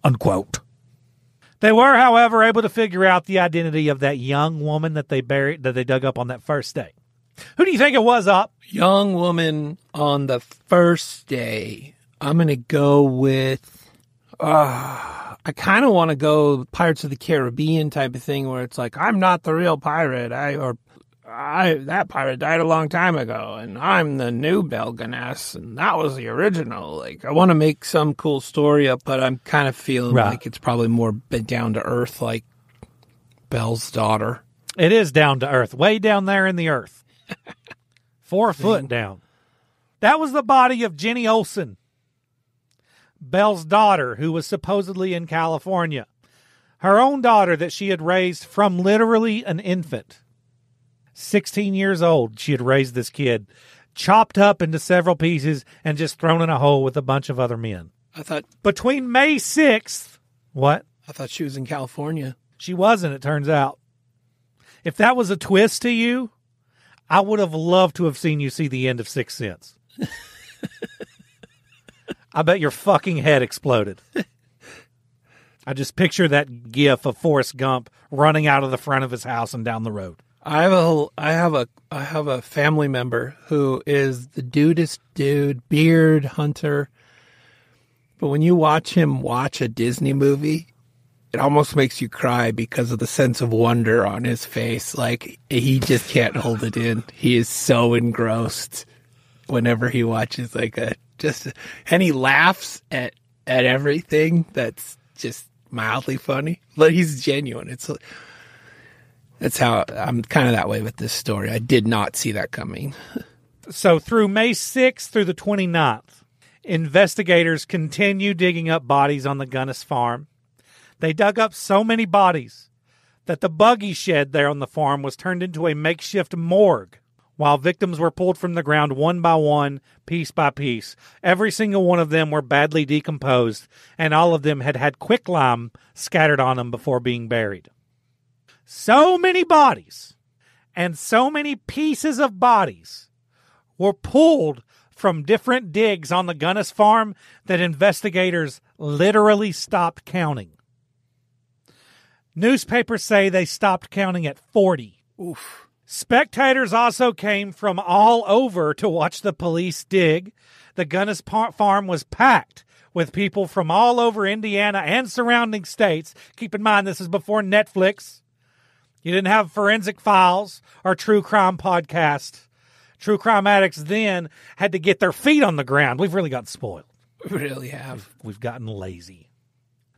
Unquote. They were, however, able to figure out the identity of that young woman that they buried, that they dug up on that first day. Who do you think it was, Op? Young woman on the first day. I'm going to go with, uh, I kind of want to go Pirates of the Caribbean type of thing where it's like, I'm not the real pirate. I, or I, that pirate died a long time ago, and I'm the new Belle Gunness, and that was the original. Like, I want to make some cool story up, but I'm kind of feeling right. Like it's probably more down to earth, like Belle's daughter. It is down to earth, way down there in the earth. Four foot down. That was the body of Jenny Olsen, Belle's daughter, who was supposedly in California. Her own daughter that she had raised from literally an infant. sixteen years old, she had raised this kid, chopped up into several pieces and just thrown in a hole with a bunch of other men. I thought... Between May sixth... What? I thought she was in California. She wasn't, it turns out. If that was a twist to you, I would have loved to have seen you see the end of Sixth Sense. I bet your fucking head exploded. I just picture that gif of Forrest Gump running out of the front of his house and down the road. I have a I have a I have a family member who is the dudest dude, beard hunter. But when you watch him watch a Disney movie, it almost makes you cry because of the sense of wonder on his face. Like, he just can't hold it in. He is so engrossed whenever he watches like a just and he laughs at at everything that's just mildly funny. But he's genuine. It's like, that's how I'm kind of that way with this story. I did not see that coming. So through May sixth through the twenty-ninth, investigators continue digging up bodies on the Gunness farm. They dug up so many bodies that the buggy shed there on the farm was turned into a makeshift morgue, while victims were pulled from the ground one by one, piece by piece. Every single one of them were badly decomposed, and all of them had had quicklime scattered on them before being buried. So many bodies and so many pieces of bodies were pulled from different digs on the Gunness farm that investigators literally stopped counting. Newspapers say they stopped counting at forty. Oof. Spectators also came from all over to watch the police dig. The Gunness farm was packed with people from all over Indiana and surrounding states. Keep in mind, this is before Netflix. You didn't have Forensic Files or True Crime Podcast. True crime addicts then had to get their feet on the ground. We've really gotten spoiled. We really have. We've, we've gotten lazy.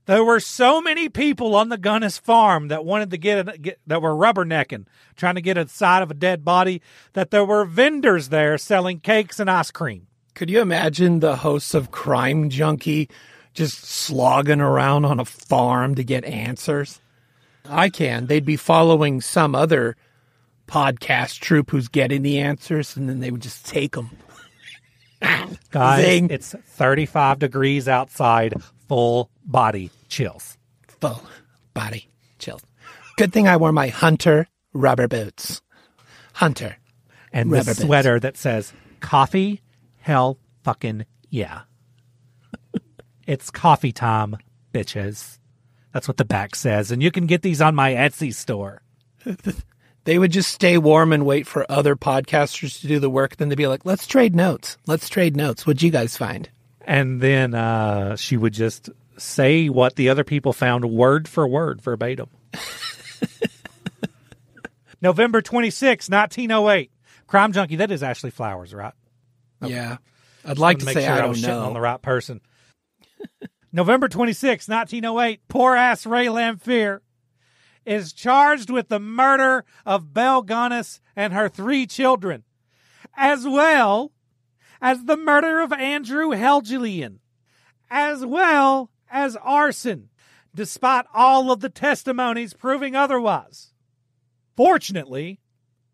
There were so many people on the Gunness farm that wanted to get, a, get that were rubbernecking, trying to get a side of a dead body, that there were vendors there selling cakes and ice cream. Could you imagine the hosts of Crime Junkie just slogging around on a farm to get answers? I can. They'd be following some other podcast troupe who's getting the answers, and then they would just take them. Guys, Zing. It's thirty-five degrees outside, full body chills. Full body chills. Good thing I wore my Hunter rubber boots. Hunter. And the sweater that says, coffee, hell fucking yeah. It's coffee time, bitches. That's what the back says. And you can get these on my Etsy store. They would just stay warm and wait for other podcasters to do the work. Then they'd be like, let's trade notes. Let's trade notes. What'd you guys find? And then uh, she would just say what the other people found word for word, verbatim. November twenty-sixth, nineteen oh eight. Crime Junkie, that is Ashley Flowers, right? Okay. Yeah. I'd like to, to say sure I don't I was know. on the right person. November twenty-sixth, nineteen oh eight, poor-ass Ray Lamphere is charged with the murder of Belle Gunness and her three children, as well as the murder of Andrew Helgelien, as well as arson, despite all of the testimonies proving otherwise. Fortunately,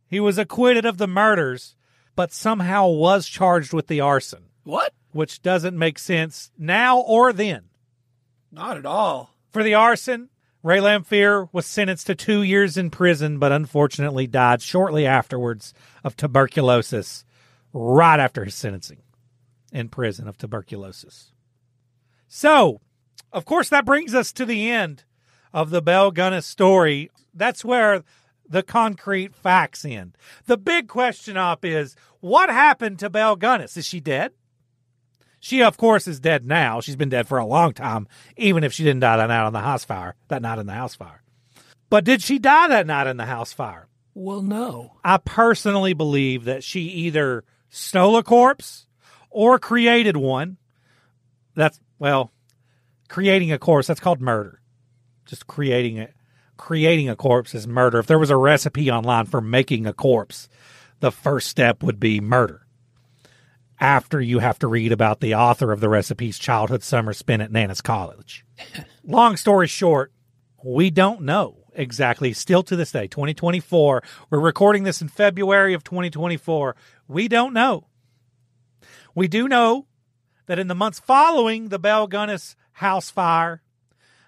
he was acquitted of the murders, but somehow was charged with the arson. What? Which doesn't make sense now or then. Not at all. For the arson, Ray Lamphere was sentenced to two years in prison, but unfortunately died shortly afterwards of tuberculosis, right after his sentencing in prison of tuberculosis. So, of course, that brings us to the end of the Belle Gunness story. That's where the concrete facts end. The big question up is, what happened to Belle Gunness? Is she dead? She, of course, is dead now. She's been dead for a long time, even if she didn't die that night on the house fire, that night in the house fire. But did she die that night in the house fire? Well, no. I personally believe that she either stole a corpse or created one. That's, well, creating a corpse, that's called murder. Just creating it. Creating a corpse is murder. If there was a recipe online for making a corpse, the first step would be murder. After you have to read about the author of the recipe's childhood summer spent at Nana's College. Long story short, we don't know exactly. Still to this day, twenty twenty-four, we're recording this in February of twenty twenty-four. We don't know. We do know that in the months following the Belle Gunness house fire,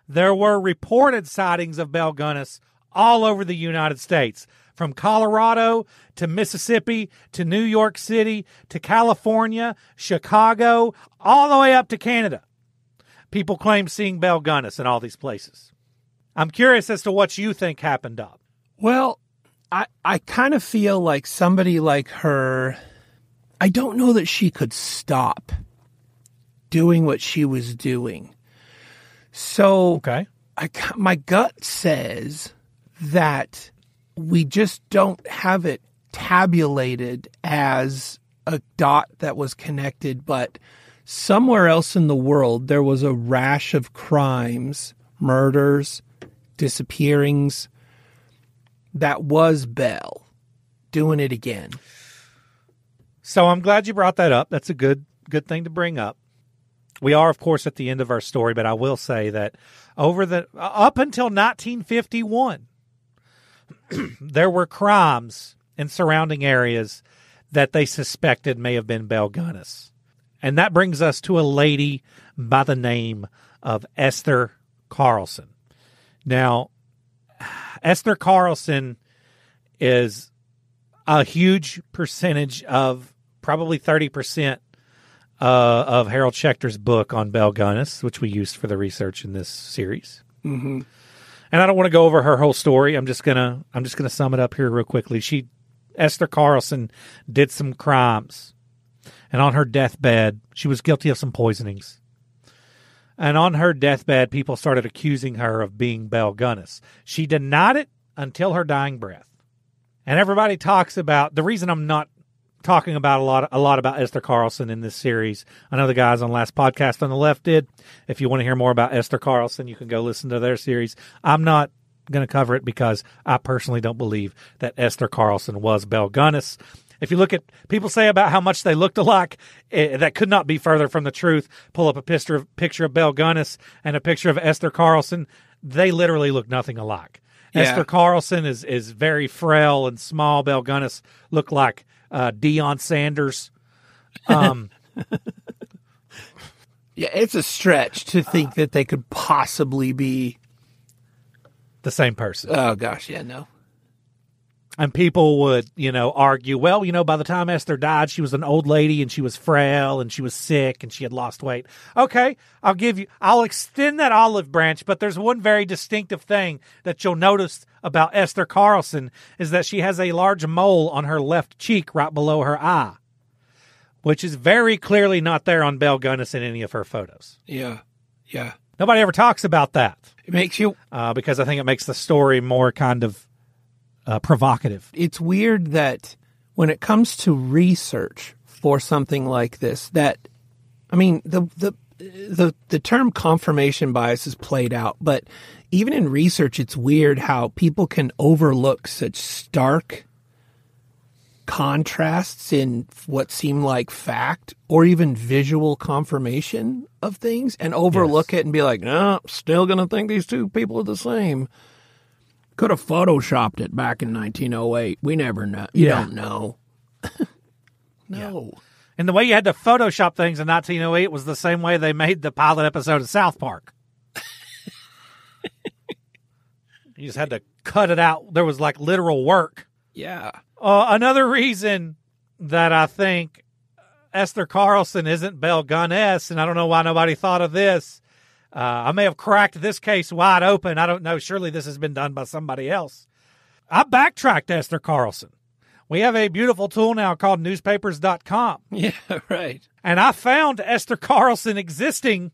there were reported sightings of Belle Gunness all over the United States, from Colorado to Mississippi to New York City to California, Chicago, all the way up to Canada. People claim seeing Belle Gunness in all these places. I'm curious as to what you think happened up. Well, I, I kind of feel like somebody like her, I don't know that she could stop doing what she was doing. So okay. I, my gut says that we just don't have it tabulated as a dot that was connected, but somewhere else in the world, there was a rash of crimes, murders, disappearings. That was Belle doing it again. So I'm glad you brought that up. That's a good, good thing to bring up. We are, of course, at the end of our story, but I will say that over the up until nineteen fifty-one, there were crimes in surrounding areas that they suspected may have been Belle Gunness. And that brings us to a lady by the name of Esther Carlson. Now, Esther Carlson is a huge percentage of, probably thirty percent, Uh, of Harold Schechter's book on Belle Gunness, which we used for the research in this series. Mm-hmm. And I don't want to go over her whole story. I'm just gonna I'm just gonna sum it up here real quickly. She, Esther Carlson, did some crimes, and on her deathbed, she was guilty of some poisonings. And on her deathbed, people started accusing her of being Belle Gunness. She denied it until her dying breath. And everybody talks about the reason I'm not talking about a lot a lot about Esther Carlson in this series. I know the guys on Last Podcast on the Left did. If you want to hear more about Esther Carlson, you can go listen to their series. I'm not going to cover it because I personally don't believe that Esther Carlson was Belle Gunness. If you look at, people say about how much they looked alike, it, that could not be further from the truth. Pull up a picture of, picture of Belle Gunness and a picture of Esther Carlson. They literally look nothing alike. Yeah. Esther Carlson is, is very frail and small. Belle Gunness looked like Uh, Deion Sanders. Um, yeah, it's a stretch to think uh, that they could possibly be the same person. Oh, gosh, yeah, no. And people would, you know, argue, well, you know, by the time Esther died, she was an old lady and she was frail and she was sick and she had lost weight. Okay, I'll give you, I'll extend that olive branch, but there's one very distinctive thing that you'll notice about Esther Carlson is that she has a large mole on her left cheek right below her eye, which is very clearly not there on Belle Gunness in any of her photos. Yeah, yeah. Nobody ever talks about that. It makes you... Uh, because I think it makes the story more kind of... Uh, provocative. It's weird that when it comes to research for something like this, that, I mean, the the the the term confirmation bias is played out, but even in research, it's weird how people can overlook such stark contrasts in what seem like fact or even visual confirmation of things and overlook yes. it and be like, no, still going to think these two people are the same. Could have photoshopped it back in nineteen oh eight. We never know. You yeah. don't know. No. Yeah. And the way you had to Photoshop things in nineteen oh eight was the same way they made the pilot episode of South Park. You just had to cut it out. There was like literal work. Yeah. Uh, another reason that I think Esther Carlson isn't Belle Gunness, and I don't know why nobody thought of this. Uh, I may have cracked this case wide open. I don't know. Surely this has been done by somebody else. I backtracked Esther Carlson. We have a beautiful tool now called newspapers dot com. Yeah, right. And I found Esther Carlson existing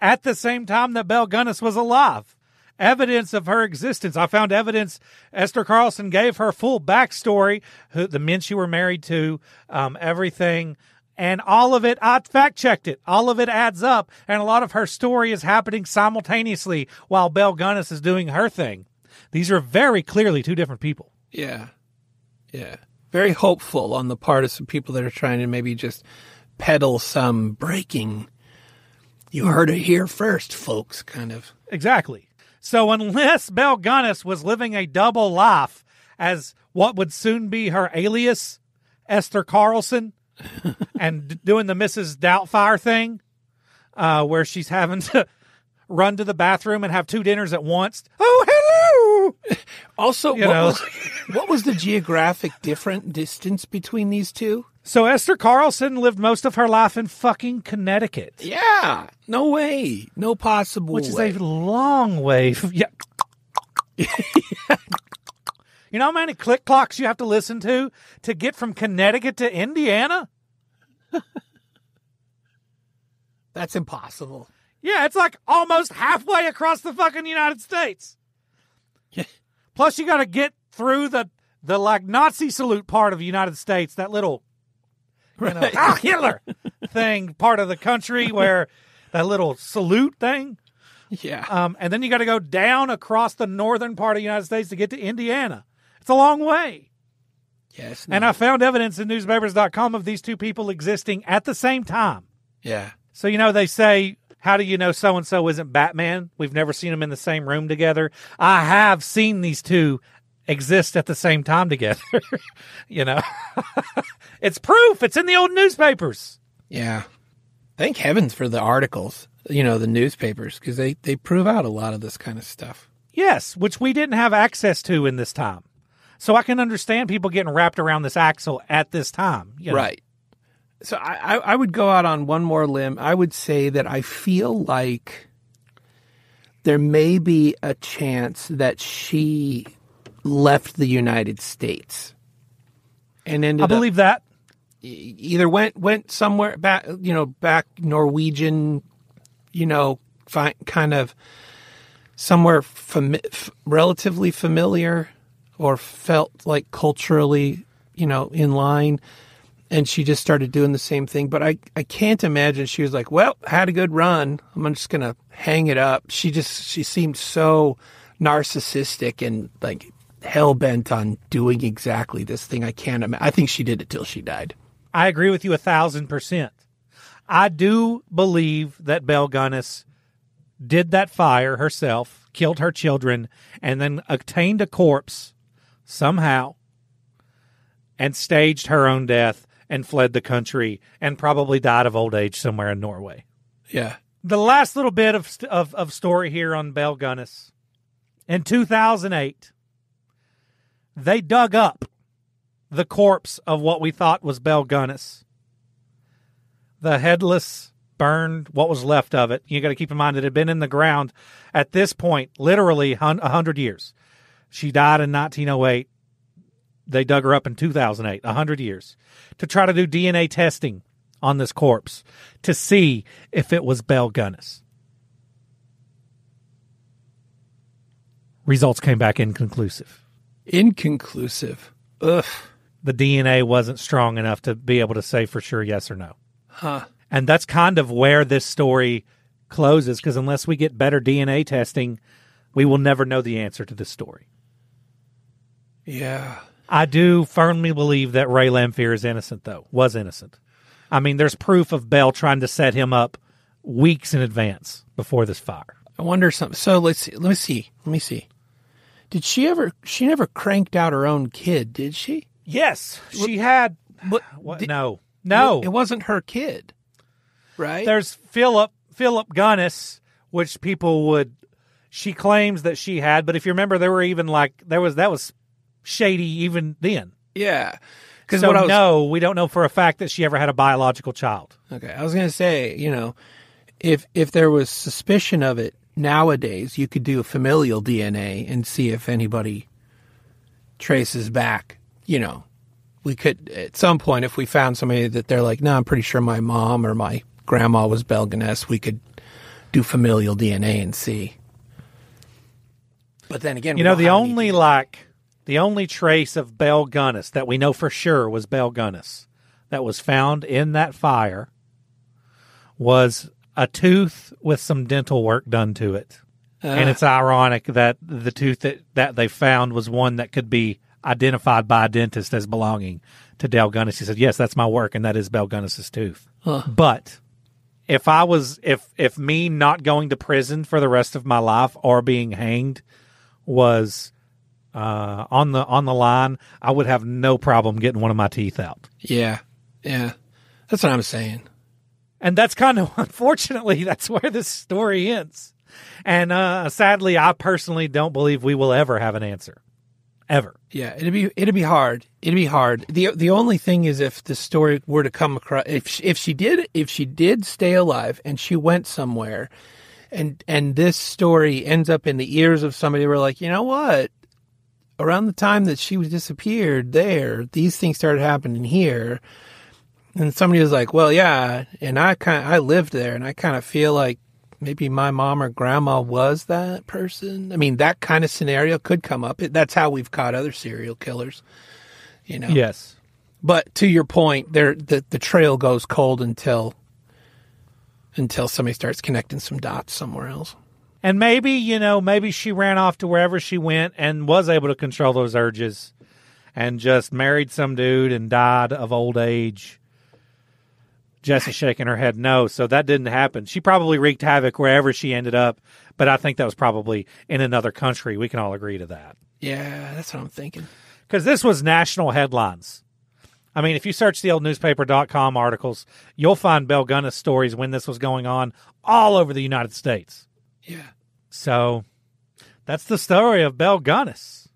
at the same time that Belle Gunness was alive. Evidence of her existence. I found evidence. Esther Carlson gave her full backstory, who, the men she were married to, um, everything. And all of it, I fact-checked it. All of it adds up. And a lot of her story is happening simultaneously while Belle Gunness is doing her thing. These are very clearly two different people. Yeah. Yeah. Very hopeful on the part of some people that are trying to maybe just peddle some breaking, you heard it here first, folks, kind of. Exactly. So unless Belle Gunness was living a double life as what would soon be her alias, Esther Carlson, and doing the Missus Doubtfire thing, uh, where she's having to run to the bathroom and have two dinners at once. Oh, hello! Also, you what know. was... What was the geographic different distance between these two? So Esther Carlson lived most of her life in fucking Connecticut. Yeah. No way. No possible Which way. Which is a long way. From, yeah. You know how many click clocks you have to listen to to get from Connecticut to Indiana? That's impossible. Yeah, it's like almost halfway across the fucking United States. Yeah. Plus you got to get through the, the like Nazi salute part of the United States, that little you know, ah, Hitler thing part of the country where that little salute thing. Yeah. Um, and then you got to go down across the northern part of the United States to get to Indiana. It's a long way. Yes. And no. I found evidence in newspapers dot com of these two people existing at the same time. Yeah. So, you know, they say, how do you know so-and-so isn't Batman? We've never seen them in the same room together. I have seen these two exist at the same time together. You know, it's proof. It's in the old newspapers. Yeah. Thank heavens for the articles, you know, the newspapers, because they, they prove out a lot of this kind of stuff. Yes, which we didn't have access to in this time. So I can understand people getting wrapped around this axle at this time. You know? Right. So I, I would go out on one more limb. I would say that I feel like there may be a chance that she left the United States and ended I believe up, that either went went somewhere back, you know, back Norwegian, you know, fi- kind of somewhere fami- f- relatively familiar or felt like culturally, you know, in line. And she just started doing the same thing. But I, I can't imagine she was like, well, had a good run. I'm just going to hang it up. She just, she seemed so narcissistic and like hell-bent on doing exactly this thing. I can't imagine. I think she did it till she died. I agree with you a thousand percent. I do believe that Belle Gunness did that fire herself, killed her children, and then obtained a corpse somehow and staged her own death and fled the country and probably died of old age somewhere in Norway. Yeah. The last little bit of of, of story here on Belle Gunness. In two thousand eight... they dug up the corpse of what we thought was Belle Gunness. The headless, burned, what was left of it. You got to keep in mind that it had been in the ground at this point, literally one hundred years. She died in nineteen oh eight. They dug her up in two thousand eight, one hundred years, to try to do D N A testing on this corpse to see if it was Belle Gunness. Results came back inconclusive. Inconclusive. Ugh. the D N A wasn't strong enough to be able to say for sure yes or no. Huh. And that's kind of where this story closes, because unless we get better D N A testing, we will never know the answer to this story. Yeah. I do firmly believe that Ray Lamphere is innocent, though. Was innocent. I mean, there's proof of Belle trying to set him up weeks in advance before this fire. I wonder something. So let's see. Let me see. Let me see. Did she ever, she never cranked out her own kid, did she? Yes. She what, had, what, what, did, no, no. It wasn't her kid, right? There's Phillip, Phillip Gunness, which people would, she claims that she had, but if you remember, there were even like, there was, that was shady even then. Yeah. Because so no, we don't know for a fact that she ever had a biological child. Okay. I was going to say, you know, if if there was suspicion of it nowadays, you could do a familial D N A and see if anybody traces back. You know, we could at some point, if we found somebody that they're like, no, I'm pretty sure my mom or my grandma was Belle Gunness, we could do familial D N A and see. But then again, you know, the only like. The only trace of Belle Gunness that we know for sure was Belle Gunness that was found in that fire was a tooth with some dental work done to it. Uh, and it's ironic that the tooth that, that they found was one that could be identified by a dentist as belonging to Belle Gunness. He said, yes, that's my work, and that is Belle Gunness's tooth. Huh. But if I was, if if me not going to prison for the rest of my life or being hanged was... Uh, on the on the line, I would have no problem getting one of my teeth out. Yeah, yeah, that's what I'm saying. And that's kind of, unfortunately, that's where this story ends. And uh, sadly, I personally don't believe we will ever have an answer, ever. Yeah, it'd be it'd be hard. It'd be hard. the The only thing is if the story were to come across, if she, if she did if she did stay alive and she went somewhere, and and this story ends up in the ears of somebody who were like, you know what? Around the time that she was disappeared there, these things started happening here. And somebody was like, well, yeah, and I kind of, I lived there, and I kind of feel like maybe my mom or grandma was that person. I mean, that kind of scenario could come up. That's how we've caught other serial killers, you know. Yes. But to your point, there the, the trail goes cold until until somebody starts connecting some dots somewhere else. And maybe, you know, maybe she ran off to wherever she went and was able to control those urges and just married some dude and died of old age. Jessie's shaking her head no, so that didn't happen. She probably wreaked havoc wherever she ended up, but I think that was probably in another country. We can all agree to that. Yeah, that's what I'm thinking. Because this was national headlines. I mean, if you search the old newspaper dot com articles, you'll find Belle Gunness stories when this was going on all over the United States. Yeah. So that's the story of Belle Gunness.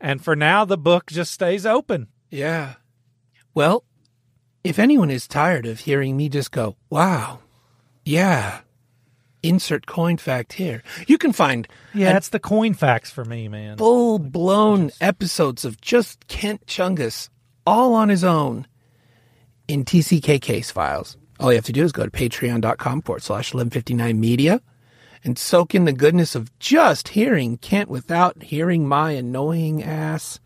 And for now, the book just stays open. Yeah. Well, if anyone is tired of hearing me just go, wow, yeah, insert coin fact here, you can find... Yeah, that's the coin facts for me, man. Full-blown just... episodes of just Kent Chungus all on his own in T C K Case files. All you have to do is go to patreon dot com forward slash eleven fifty-nine media. And soak in the goodness of just hearing Kent without hearing my annoying ass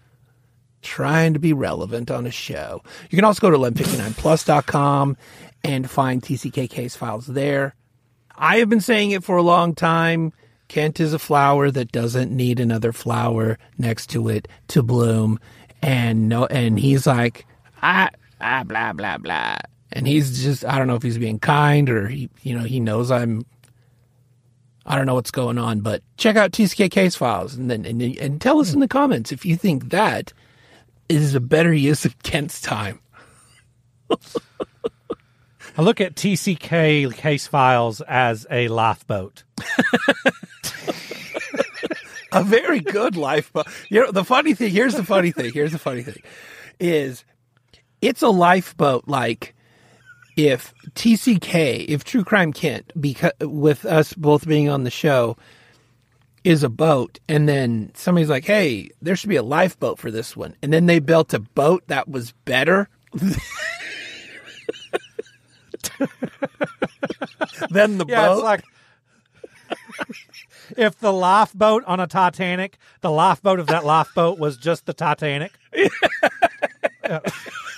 trying to be relevant on a show. You can also go to eleven fifty-nine plus dot com and find T C K Case files there. I have been saying it for a long time. Kent is a flower that doesn't need another flower next to it to bloom. And no, and he's like, ah, ah, blah, blah, blah. And he's just, I don't know if he's being kind or he, you know, he knows I'm, I don't know what's going on, but check out T C K Case files and then and, and tell us in the comments if you think that is a better use of Kent's time. I look at T C K Case files as a lifeboat. A very good lifeboat. You know, the funny thing, here's the funny thing, here's the funny thing, is it's a lifeboat like... If T C K, if True Crime Kent, because with us both being on the show, is a boat, and then somebody's like, hey, there should be a lifeboat for this one. And then they built a boat that was better than the yeah, boat. It's like, if the lifeboat on a Titanic, the lifeboat of that lifeboat was just the Titanic. uh,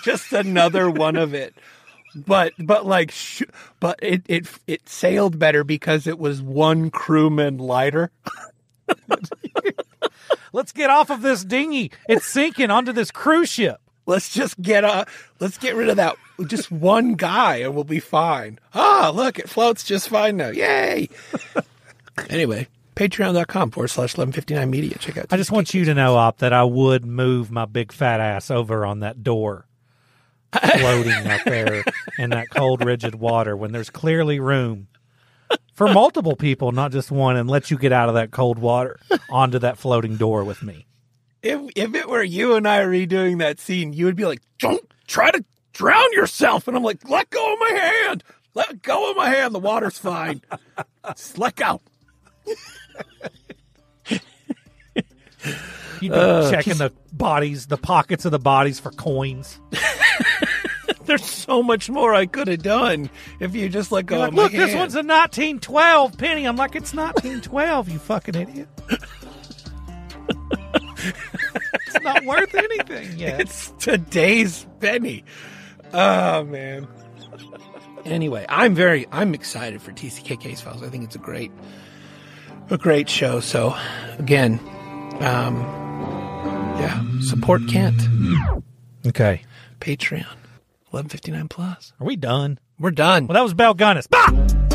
just another one of it. But but like sh- but it, it it sailed better because it was one crewman lighter. Let's get off of this dinghy. It's sinking onto this cruise ship. Let's just get uh, let's get rid of that. Just one guy and we'll be fine. Ah, look, it floats just fine now. Yay. Anyway, patreon.com forward slash 1159 media. Check out. I just want you to know, Op, that I would move my big fat ass over on that door. Floating out there in that cold, rigid water when there's clearly room for multiple people, not just one, and let you get out of that cold water onto that floating door with me. If if it were you and I redoing that scene, you would be like, don't try to drown yourself. And I'm like, let go of my hand. Let go of my hand. The water's fine. Just let go. You'd be uh, checking just... the bodies, the pockets of the bodies for coins. There's so much more I could have done if you just let go. Like, look, this hand. One's a nineteen twelve penny. I'm like, it's nineteen twelve, you fucking idiot. It's not worth anything yet. It's today's penny. Oh, man. Anyway, I'm very, I'm excited for T C K Case Files. I think it's a great, a great show. So, again, um, yeah, support Kent. Okay. Patreon. eleven fifty-nine plus. Are we done? We're done. Well, that was Belle Gunness. Bah!